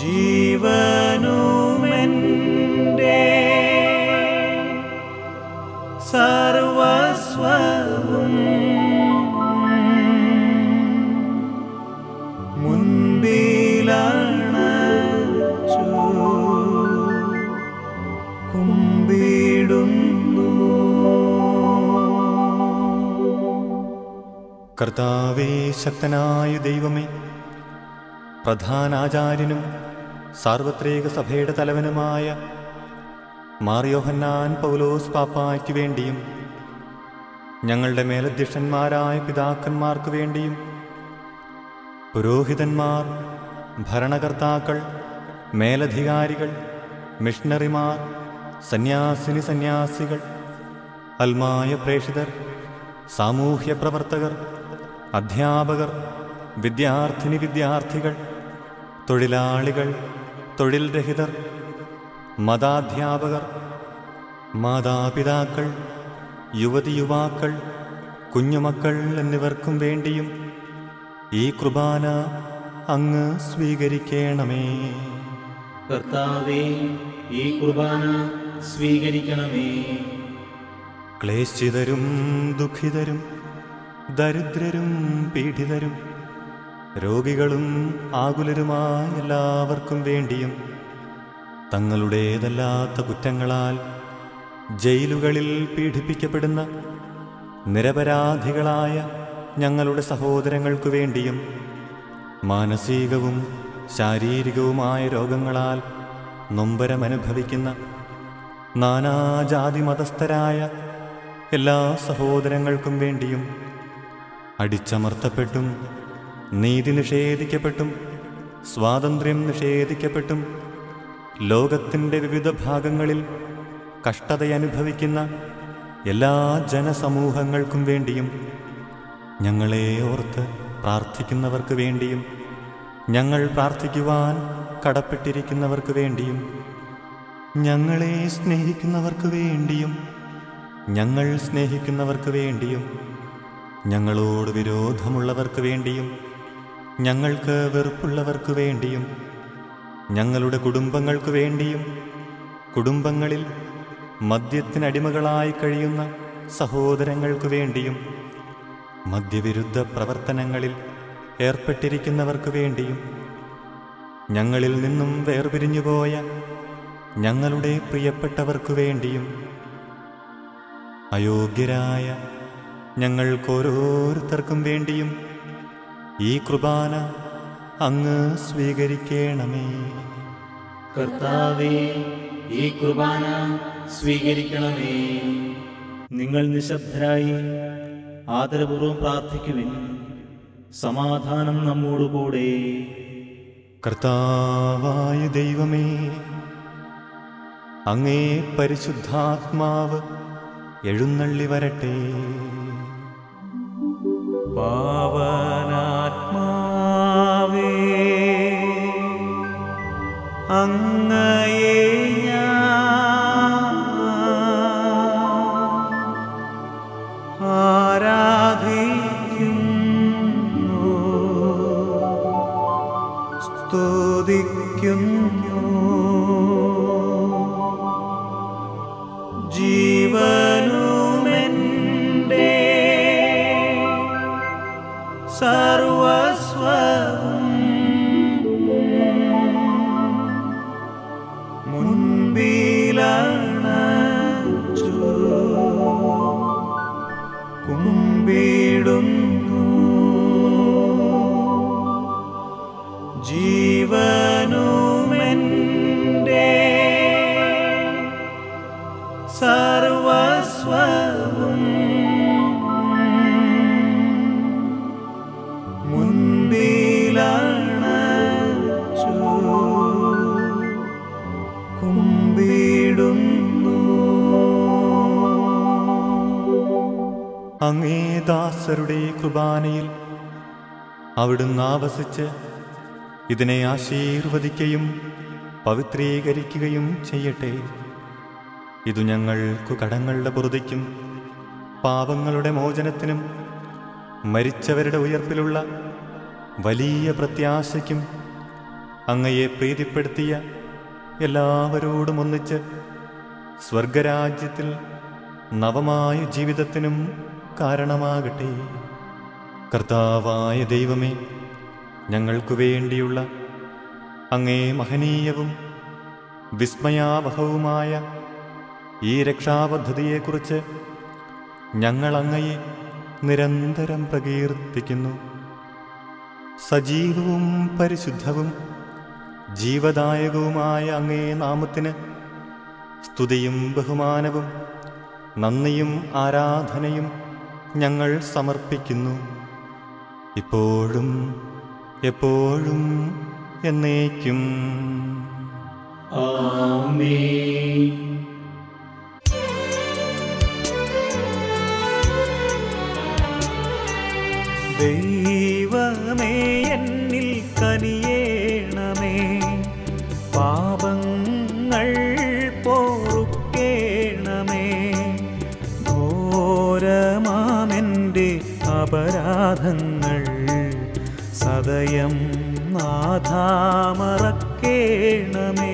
ജീവനുമെൻ്റെ സർവസ്വവും മുൻപിലണച്ചു കുമ്പിടുന്നു. കർത്താവേ, ശക്തനായ ദൈവമേ, പ്രധാനാചാര്യനും സാർവത്രിക സഭയുടെ തലവനുമായ മാർ യോഹന്നാൻ പൗലോസ് പാപ്പായ്ക്ക് വേണ്ടിയും ഞങ്ങളുടെ മേലധ്യക്ഷന്മാരായ പിതാക്കന്മാർക്ക് വേണ്ടിയും പുരോഹിതന്മാർ, ഭരണകർത്താക്കൾ, മേലധികാരികൾ, മിഷണറിമാർ, സന്യാസിനി സന്യാസികൾ, അൽമായ പ്രേക്ഷിതർ, സാമൂഹ്യ പ്രവർത്തകർ, അധ്യാപകർ, വിദ്യാർത്ഥിനി വിദ്യാർത്ഥികൾ, തൊഴിലാളികൾ, തൊഴിൽ രഹിതർ, മതാധ്യാപകർ, മാതാപിതാക്കൾ, യുവതിയുവാക്കൾ, കുഞ്ഞുമക്കൾ എന്നിവർക്കും വേണ്ടിയും ഈ കുർബാന അങ്ങ് സ്വീകരിക്കണമേ. കർത്താവേ, ഈ കുർബാന സ്വീകരിക്കണമേ. ക്ലേശിതരും ദുഃഖിതരും ദരിദ്രരും പീഡിതരും രോഗികളും ആകുലരുമായ എല്ലാവർക്കും വേണ്ടിയും തങ്ങളുടേതല്ലാത്ത കുറ്റങ്ങളാൽ ജയിലുകളിൽ പീഡിപ്പിക്കപ്പെടുന്ന നിരപരാധികളായ ഞങ്ങളുടെ സഹോദരങ്ങൾക്കു വേണ്ടിയും മാനസികവും ശാരീരികവുമായ രോഗങ്ങളാൽ നൊമ്പരമനുഭവിക്കുന്ന നാനാജാതി മതസ്ഥരായ എല്ലാ സഹോദരങ്ങൾക്കും വേണ്ടിയും അടിച്ചമർത്തപ്പെട്ടും നീതി നിഷേധിക്കപ്പെട്ടും സ്വാതന്ത്ര്യം നിഷേധിക്കപ്പെട്ടും ലോകത്തിൻ്റെ വിവിധ ഭാഗങ്ങളിൽ കഷ്ടതയനുഭവിക്കുന്ന എല്ലാ ജനസമൂഹങ്ങൾക്കും വേണ്ടിയും ഞങ്ങളെ ഓർത്ത് പ്രാർത്ഥിക്കുന്നവർക്ക് വേണ്ടിയും ഞങ്ങൾ പ്രാർത്ഥിക്കുവാൻ കടപ്പെട്ടിരിക്കുന്നവർക്ക് വേണ്ടിയും ഞങ്ങളെ സ്നേഹിക്കുന്നവർക്ക് വേണ്ടിയും ഞങ്ങൾ സ്നേഹിക്കുന്നവർക്ക് വേണ്ടിയും ഞങ്ങളോട് വിരോധമുള്ളവർക്ക് വേണ്ടിയും ഞങ്ങൾക്ക് വെറുപ്പുള്ളവർക്ക് വേണ്ടിയും ഞങ്ങളുടെ കുടുംബങ്ങൾക്ക് വേണ്ടിയും കുടുംബങ്ങളിൽ മദ്യത്തിനടിമകളായി കഴിയുന്ന സഹോദരങ്ങൾക്ക് വേണ്ടിയും മദ്യവിരുദ്ധ പ്രവർത്തനങ്ങളിൽ ഏർപ്പെട്ടിരിക്കുന്നവർക്ക് വേണ്ടിയും ഞങ്ങളിൽ നിന്നും വേർപിരിഞ്ഞുപോയ ഞങ്ങളുടെ പ്രിയപ്പെട്ടവർക്ക് വേണ്ടിയും അയോഗ്യരായ ഞങ്ങൾക്കോരോരുത്തർക്കും വേണ്ടിയും ഈ കുർബാന അങ്ങ് സ്വീകരിക്കണമേ. കർത്താവേ, ഈ കുർബാന സ്വീകരിക്കണമേ. നിങ്ങൾ നിശബ്ദരായി ആദരപൂർവ്വം പ്രാർത്ഥിക്കുവിൻ. സമാധാനം നമ്മോടുകൂടെ. കർത്താവായ ദൈവമേ, അങ്ങേ പരിശുദ്ധാത്മാവ് എഴുന്നള്ളി വരട്ടെ. പാവനാത്മാവേ, അങ്ങയെ ഞാൻ ആരാധിക്കുന്നു, സ്തുതിക്കുന്നു. ജീവനുമെൻ്റെ സർവസ്വവും മുൻപിലണച്ചു കുമ്പിടുന്നു. ജീവനുമെൻ്റെ സർവസ്വവും വിശ്വാസരുടെ കുർബാനയിൽ അവിടുന്ന് ആവസിച്ച് ഇതിനെ ആശീർവദിക്കുകയും പവിത്രീകരിക്കുകയും ചെയ്യട്ടെ. ഇതു ഞങ്ങൾക്ക് കടങ്ങളുടെ പുറതയ്ക്കും പാപങ്ങളുടെ മോചനത്തിനും മരിച്ചവരുടെ ഉയർപ്പിലുള്ള വലിയ പ്രത്യാശയ്ക്കും അങ്ങയെ പ്രീതിപ്പെടുത്തിയ എല്ലാവരോടും ഒന്നിച്ച് സ്വർഗരാജ്യത്തിൽ നവമായ ജീവിതത്തിനും കാരണമാകട്ടെ. കർത്താവായ ദൈവമേ, ഞങ്ങൾക്കു വേണ്ടിയുള്ള അങ്ങേ മഹനീയവും വിസ്മയാവഹവുമായ ഈ രക്ഷാപദ്ധതിയെക്കുറിച്ച് ഞങ്ങൾ അങ്ങയെ നിരന്തരം പ്രകീർത്തിക്കുന്നു. സജീവവും പരിശുദ്ധവും ജീവദായകവുമായ അങ്ങേ നാമത്തിന് സ്തുതിയും ബഹുമാനവും നന്ദിയും ആരാധനയും ഞങ്ങൾ സമർപ്പിക്കുന്നു, ഇപ്പോഴും എപ്പോഴും എന്നേക്കും. ആമേൻ. ദൈവമേ, എന്നിൽ കനിയേണമേ, പാപങ്ങൾ പൊറുക്കേണമേ, ഘോരമാമെൻ്റെ അപരാധങ്ങൾ സദയം നാഥാ മറക്കേണമേ.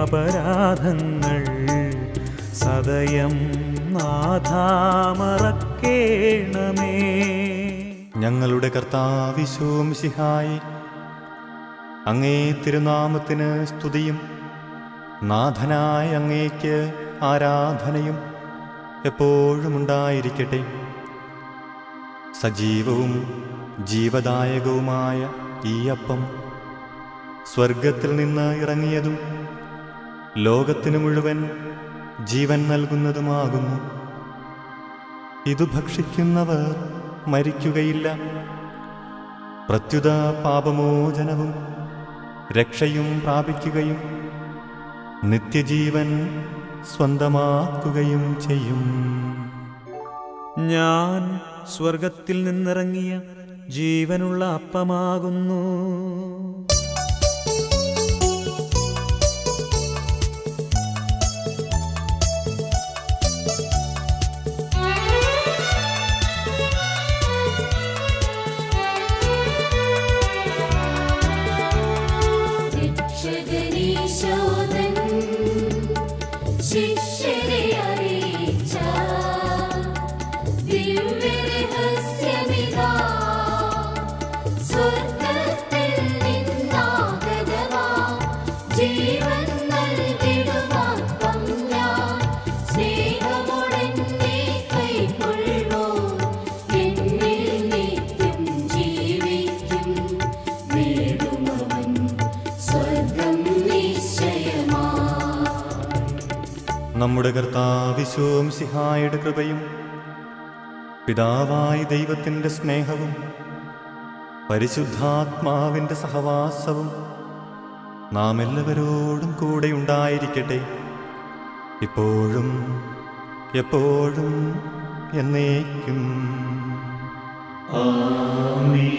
അപരാധങ്ങൾ സദയം നാഥാ മറക്കേണമേ. ഞങ്ങളുടെ കർത്താവ് യേശുമിശിഹായി, അങ്ങേ തിരുനാമത്തിന് സ്തുതിയും നാഥനായ അങ്ങേക്ക് ആരാധനയും എപ്പോഴും ഉണ്ടായിരിക്കട്ടെ. സജീവവും ജീവദായകവുമായ ഈ അപ്പം സ്വർഗത്തിൽ നിന്ന് ഇറങ്ങിയതും ലോകത്തിനു മുഴുവൻ ജീവൻ നൽകുന്നതുമാകുന്നു. ഇതു ഭക്ഷിക്കുന്നവർ മരിക്കുകയില്ല. പ്രത്യുത പാപമോചനവും രക്ഷയും പ്രാപിക്കുകയും നിത്യജീവൻ സ്വന്തമാക്കുകയും ചെയ്യും. ഞാൻ സ്വർഗത്തിൽ നിന്നിറങ്ങിയ ജീവനുള്ള അപ്പമാകുന്നു. നമ്മുടെ കർത്താവ് യേശുമിശിഹായുടെ കൃപയും പിതാവായ ദൈവത്തിൻ്റെ സ്നേഹവും പരിശുദ്ധാത്മാവിൻ്റെ സഹവാസവും നാം എല്ലാവരോടും കൂടെ ഉണ്ടായിരിക്കട്ടെ, ഇപ്പോഴും എപ്പോഴും എന്നേക്കും. ആമേൻ.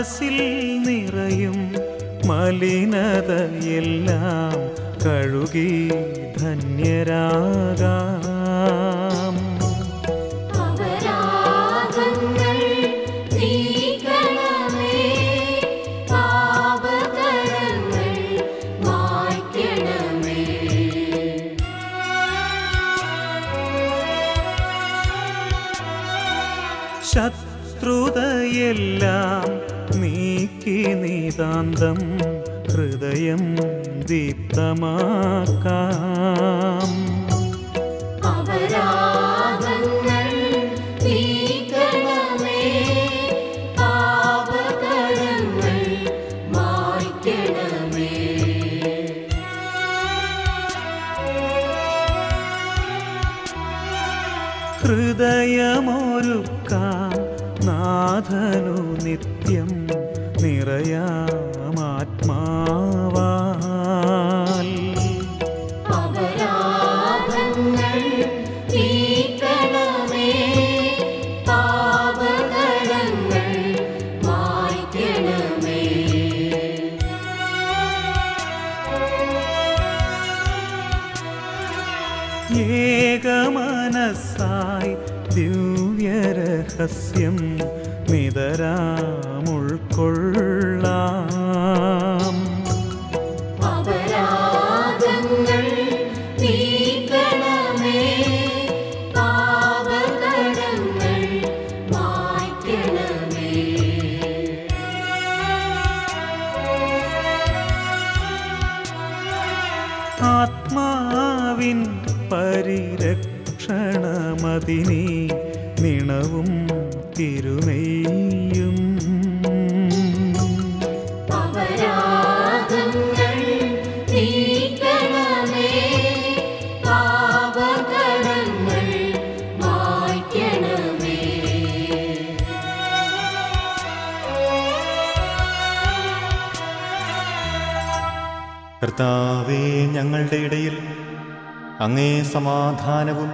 മനസ്സിൽ നിറയും മലിനതയെല്ലാം കഴുകി ധന്യരാകാം. ശത്രുതയെല്ലാം നീക്കി നിതാന്തം ഹൃദയം ദീപ്തമാക്കാം. അപരാധങ്ങൾ നീക്കണമേ, പാപകടങ്ങൾ മായ്ക്കണമേ. ഹൃദയമൊരുക്കാം നാഥനു നിത്യം നിറയാമാത്മാവാ. ഏകമനസ്സായി ദിവ്യരഹസ്യം നിതരാമുൾക്കൊള്ളാം. അപരാധങ്ങൾ നീക്കണമേ, പാപകടങ്ങൾ മായ്ക്കണമേ. ആത്മാവിൻ പരിരക്ഷണമതിനീ നിണവും തിരുമേയും. അപരാധങ്ങൾ നീക്കണമേ, പാപകടങ്ങൾ മായ്ക്കണമേ. കർത്താവേ, ഞങ്ങളുടെ ഇടയിൽ അങ്ങേ സമാധാനവും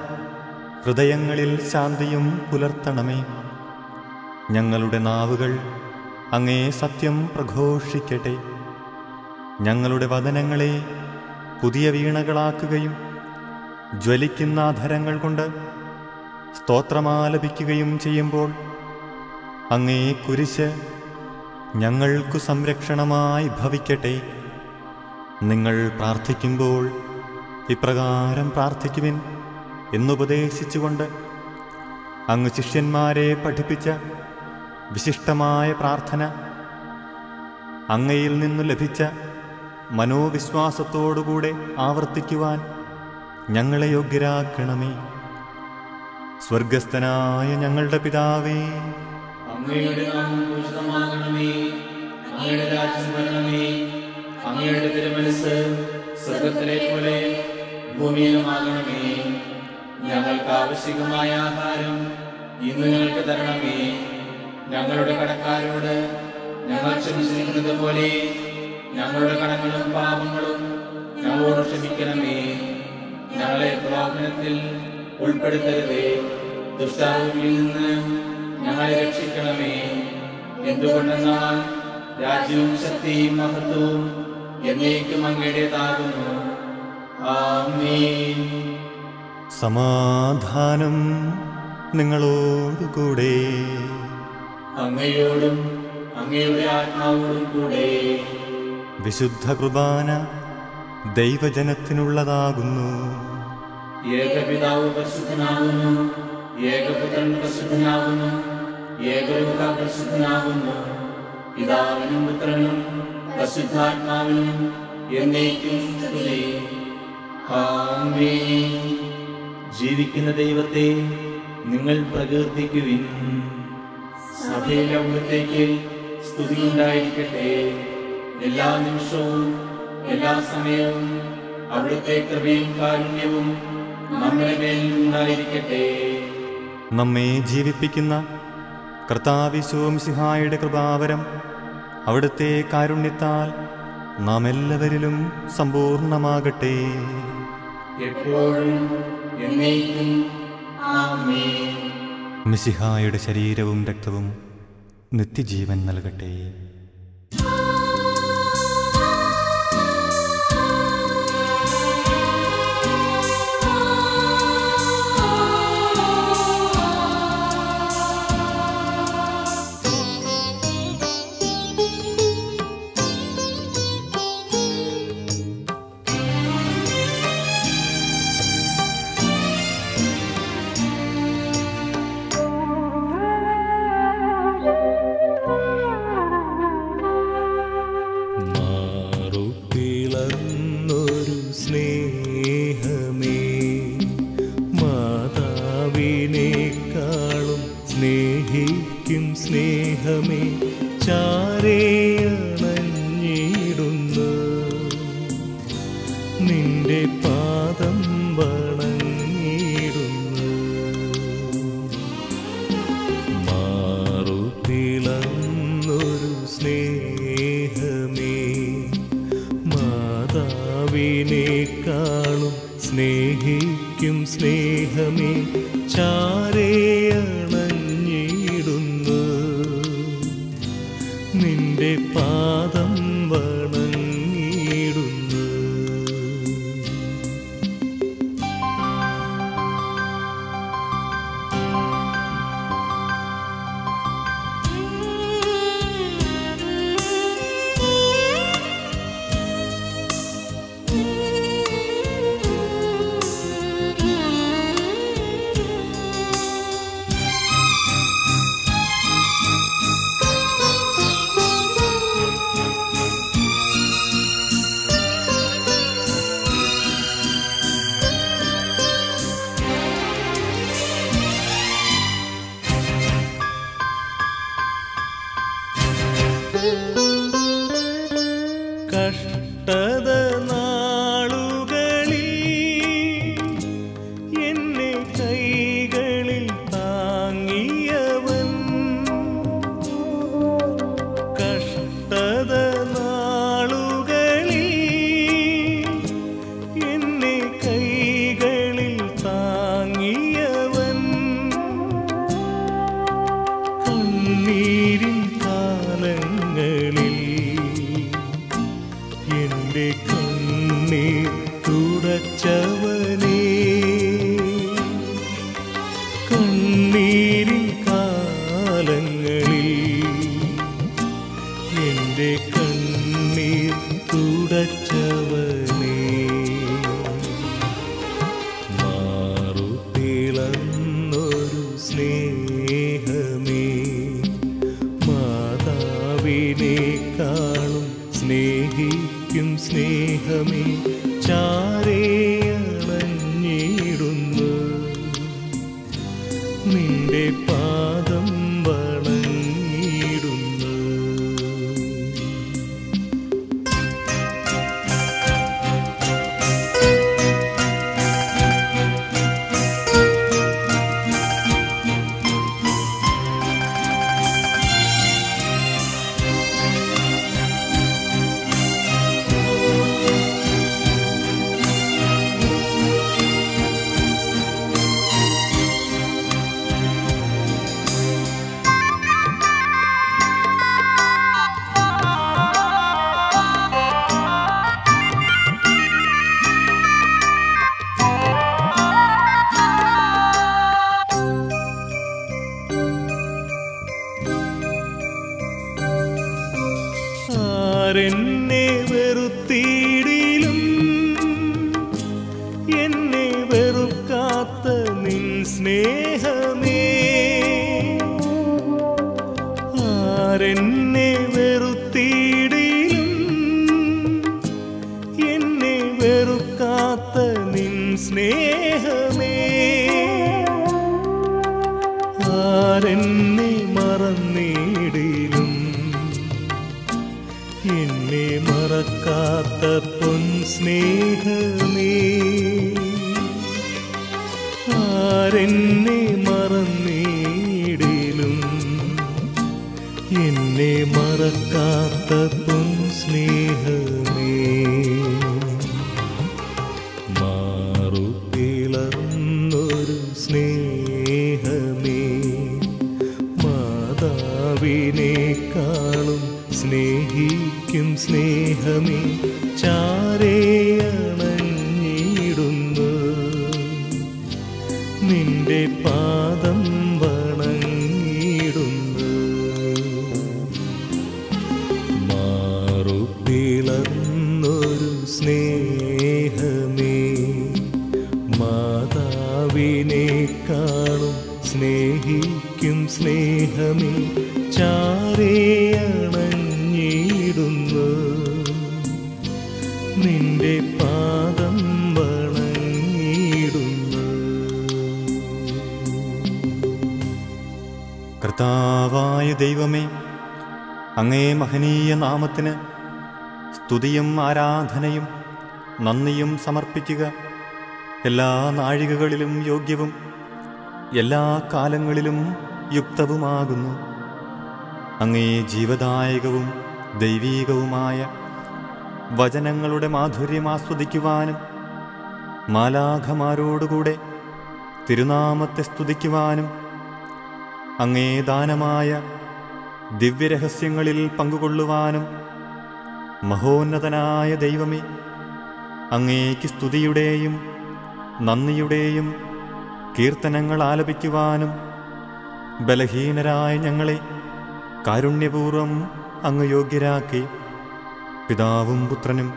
ഹൃദയങ്ങളിൽ ശാന്തിയും പുലർത്തണമേ. ഞങ്ങളുടെ നാവുകൾ അങ്ങേ സത്യം പ്രഘോഷിക്കട്ടെ. ഞങ്ങളുടെ വദനങ്ങളെ പുതിയ വീണകളാക്കുകയും ജ്വലിക്കുന്ന അധരങ്ങൾ കൊണ്ട് സ്തോത്രമാലപിക്കുകയും ചെയ്യുമ്പോൾ അങ്ങേ കുരിശ് ഞങ്ങൾക്കു സംരക്ഷണമായി ഭവിക്കട്ടെ. നിങ്ങൾ പ്രാർത്ഥിക്കുമ്പോൾ ഇപ്രകാരം പ്രാർത്ഥിക്കുവിൻ എന്നുപദേശിച്ചുകൊണ്ട് അങ്ങ് ശിഷ്യന്മാരെ പഠിപ്പിച്ച വിശിഷ്ടമായ പ്രാർത്ഥന അങ്ങയിൽ നിന്നു ലഭിച്ച മനോവിശ്വാസത്തോടുകൂടെ ആവർത്തിക്കുവാൻ ഞങ്ങളെ യോഗ്യരാക്കണമേ. സ്വർഗസ്ഥനായ ഞങ്ങളുടെ പിതാവേ, അങ്ങയുടെ നാമം പൂജിതമാകണമേ. അങ്ങയുടെ രാജ്യം വരണമേ. അങ്ങയുടെ തിരുമനസ്സ് സ്വർഗത്തിലെ പോലെ ഭൂമിയിലുമാകണമേ. ഞങ്ങൾക്ക് ആവശ്യമായ ആഹാരം ഇന്ന് ഞങ്ങൾക്ക് തരണമേ. ഞങ്ങളുടെ കടക്കാരോട് ഞങ്ങൾ ക്ഷമിച്ചിരിക്കുന്നത് പോലെ ഞങ്ങളുടെ കടങ്ങളും പാപങ്ങളും ഞങ്ങളോട് ക്ഷമിക്കണമേ. ഞങ്ങളെ പ്രലോഭനത്തിൽ ഉൾപ്പെടുത്തരുതേ, ദുഷ്ടാരൂപിൽ നിന്ന് ഞങ്ങളെ രക്ഷിക്കണമേ. എന്തുകൊണ്ടെന്നാൽ രാജ്യവും ശക്തിയും മഹത്വവും എന്നേക്കും അങ്ങയുടേതാകുന്നു. ആമേൻ. സമാധാനം നിങ്ങളോടുകൂടെ. അങ്ങയോടും അങ്ങയുടെ ആത്മാവോടും കൂടെ. വിശുദ്ധ കുർബാന ദൈവജനത്തിനുള്ളതാകുന്നു. ഏകപിതാവ് പരിശുദ്ധനാകുന്നു, ഏകപുത്രൻ പരിശുദ്ധനാകുന്നു, ഏകരൂഹ പരിശുദ്ധനാകുന്നു. പിതാവിനും പുത്രനും പരിശുദ്ധാത്മാവിനും എന്നേക്കും സ്തുതി. ആമേൻ. ജീവിക്കുന്ന ദൈവത്തെ നിങ്ങൾ പ്രകീർത്തിക്കുവിൻ. സഭയിലെ അവിടുത്തേക്ക് സ്തുതി ഉണ്ടായിരിക്കട്ടെ. എല്ലാ നിമിഷവും എല്ലാ സമയവും അവിടുത്തെ കൃപയും കാരുണ്യവും നമ്മുടെ മേലിൽ ഉണ്ടായിരിക്കട്ടെ. നമ്മെ ജീവിപ്പിക്കുന്ന കർത്താവ് ശിഹായുടെ കൃപാവരം അവിടുത്തെ കാരുണ്യത്താൽ നാം എല്ലാവരിലും സമ്പൂർണമാകട്ടെ എപ്പോഴും എന്നേക്കും. ആമേൻ. മിശിഹായുടെ ശരീരവും രക്തവും നിത്യജീവൻ നൽകട്ടെ. We സ്നേഹിക്കും സ്നേഹമേ ചാരേ അണഞ്ഞിടുന്നു നിന്റെ പാദം വണങ്ങിടുന്നു മാറുപിളർന്നൊരു സ്നേഹമേ മാതാവിനെ കാണും സ്നേഹിക്കും സ്നേഹമേ ചാരേ അണഞ്ഞിടുന്നു നിന്റെ പാദം വണങ്ങിടുന്നു കർത്താവായ ദൈവമേ, അങ്ങേ മഹനീയ നാമത്തിന് സ്തുതിയും ആരാധനയും നന്ദിയും സമർപ്പിക്കുക. എല്ലാ നാഴികകളിലും യോഗ്യവും എല്ലാ കാലങ്ങളിലും യുക്തവുമാകുന്നു അങ്ങേ ജീവദായകവും ദൈവീകവുമായ വചനങ്ങളുടെ മാധുര്യം ആസ്വദിക്കുവാനും മാലാഖമാരോടുകൂടെ തിരുനാമത്തെ സ്തുതിക്കുവാനും അങ്ങേ ദാനമായ ദിവ്യരഹസ്യങ്ങളിൽ പങ്കുകൊള്ളുവാനും മഹോന്നതനായ ദൈവമേ, അങ്ങേക്ക് സ്തുതിയുടെയും നന്ദിയുടെയും കീർത്തനങ്ങൾ ആലപിക്കുവാനും ബലഹീനരായ ഞങ്ങളെ കാരുണ്യപൂർവം അങ്ങ് യോഗ്യരാക്കി പിതാവും പുത്രനും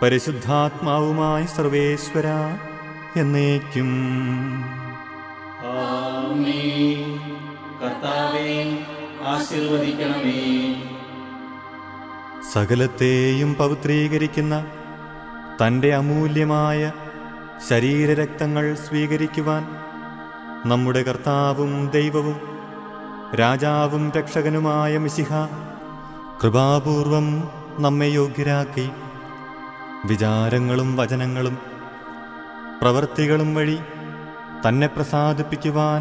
പരിശുദ്ധാത്മാവുമായി സർവേശ്വര എന്നേക്കും ആമേൻ. കർത്താവേ, ആശീർവദിക്കണമേ. സകലത്തെയും പവിത്രീകരിക്കുന്ന തൻ്റെ അമൂല്യമായ ശരീരരക്തങ്ങൾ സ്വീകരിക്കുവാൻ നമ്മുടെ കർത്താവും ദൈവവും രാജാവും രക്ഷകനുമായ മിശിഹ കൃപാപൂർവം നമ്മെ യോഗ്യരാക്കി വിചാരങ്ങളും വചനങ്ങളും പ്രവൃത്തികളും വഴി തന്നെ പ്രസാദിപ്പിക്കുവാൻ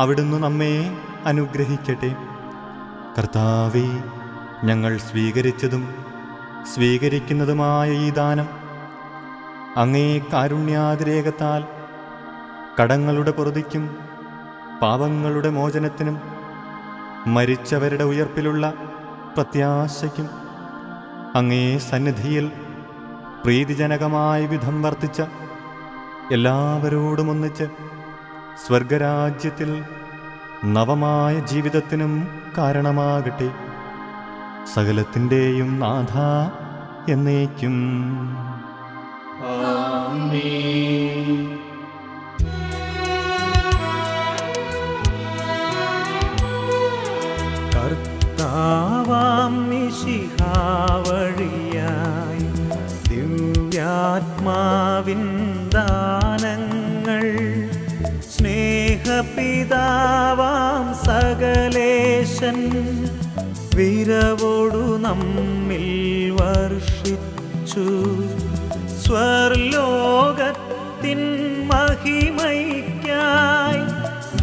അവിടുന്ന് നമ്മെ അനുഗ്രഹിക്കട്ടെ. കർത്താവേ, ഞങ്ങൾ സ്വീകരിച്ചതും സ്വീകരിക്കുന്നതുമായ ഈ ദാനം അങ്ങേ കാരുണ്യാതിരേകത്താൽ കടങ്ങളുടെ പൊറുതിക്കും പാപങ്ങളുടെ മോചനത്തിനും മരിച്ചവരുടെ ഉയർപ്പിലുള്ള പ്രത്യാശയ്ക്കും അങ്ങേ സന്നിധിയിൽ പ്രീതിജനകമായ വിധം വർത്തിച്ച എല്ലാവരോടും ഒന്നിച്ച് സ്വർഗരാജ്യത്തിൽ നവമായ ജീവിതത്തിനും കാരണമാകട്ടെ. സകലത്തിൻ്റെയും നാഥ എന്നേക്കും ആമേൻ. കർത്താവാം മിശിഹാ വഴിയായി ദിവ്യാത്മാവിൻ ദാനങ്ങൾ സ്നേഹപിതാവാം സകലേശൻ വിരവോടു നമ്മിൽ വർഷിച്ചു. സ്വർലോകത്തിൻ മഹിമയ്ക്കായി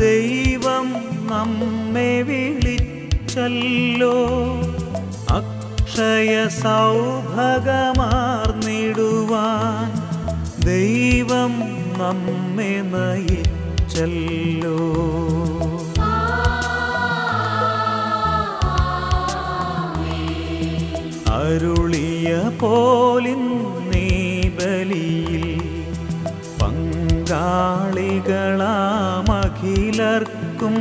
ദൈവം നമ്മെ വിളിച്ചല്ലോ. അക്ഷയ സൗഭാഗ്യമാർന്നിടുവാൻ ദൈവം നമ്മെ നയിച്ചല്ലോ. അരുളിയ പോലിൻ നീ ബലിയിൽ പങ്കാളികളാമഖിലർക്കും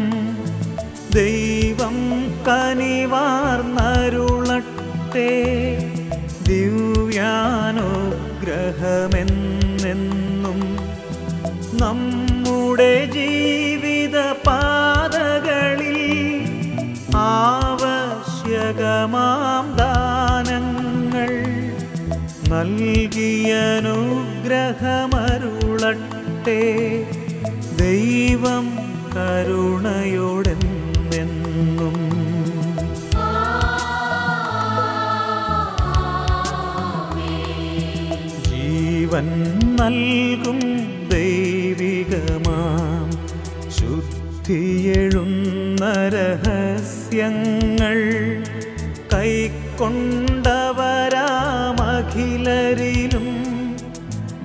ദൈവം കനിവാർന്നരുളട്ടെ. ദിവ്യാനുഗ്രഹമെന്നെന്നും നമ്മുടെ ജീവിത പാതകളിൽ ആവശ്യകമാം ദാനങ്ങൾ നൽകിയനുഗ്രഹമരുളട്ടെ. ദൈവം കരുണയോടെന്നെന്നും ജീവൻ നൽകും ദൈവികമാം ശുദ്ധിയെഴുന്ന രഹസ്യങ്ങൾ കൈക്കൊണ്ടവരാമഖിലരിലും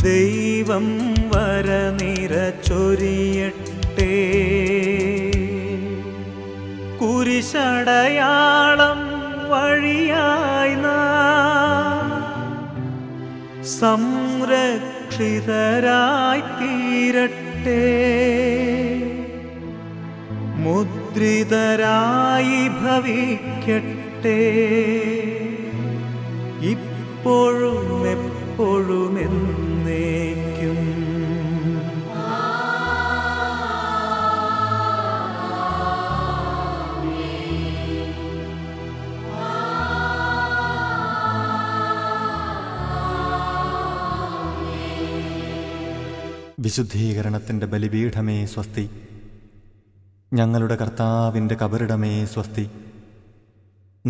ദൈവം വരനിരച്ചൊരിയട്ടെ. കുരിശടയാളം വഴിയായി നാം സംരക്ഷിതരായി തീരട്ടെ. മുദ്രിതരായി ഭവിക്കട്ടെ ഇപ്പോഴും എപ്പോഴും എന്നേക്കും. വിശുദ്ധീകരണത്തിൻ്റെ ബലിപീഠമേ സ്വസ്തി. ഞങ്ങളുടെ കർത്താവിൻ്റെ കബറിടമേ സ്വസ്തി.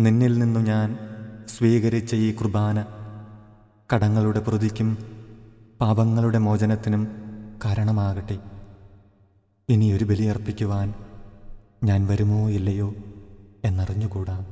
നിന്നിൽ നിന്നു ഞാൻ സ്വീകരിച്ച ഈ കുർബാന കടങ്ങളുടെ പ്രതിക്കും പാപങ്ങളുടെ മോചനത്തിനും കാരണമാകട്ടെ. ഇനിയൊരു ബലിയർപ്പിക്കുവാൻ ഞാൻ വരുമോ ഇല്ലയോ എന്നറിഞ്ഞുകൂടാം.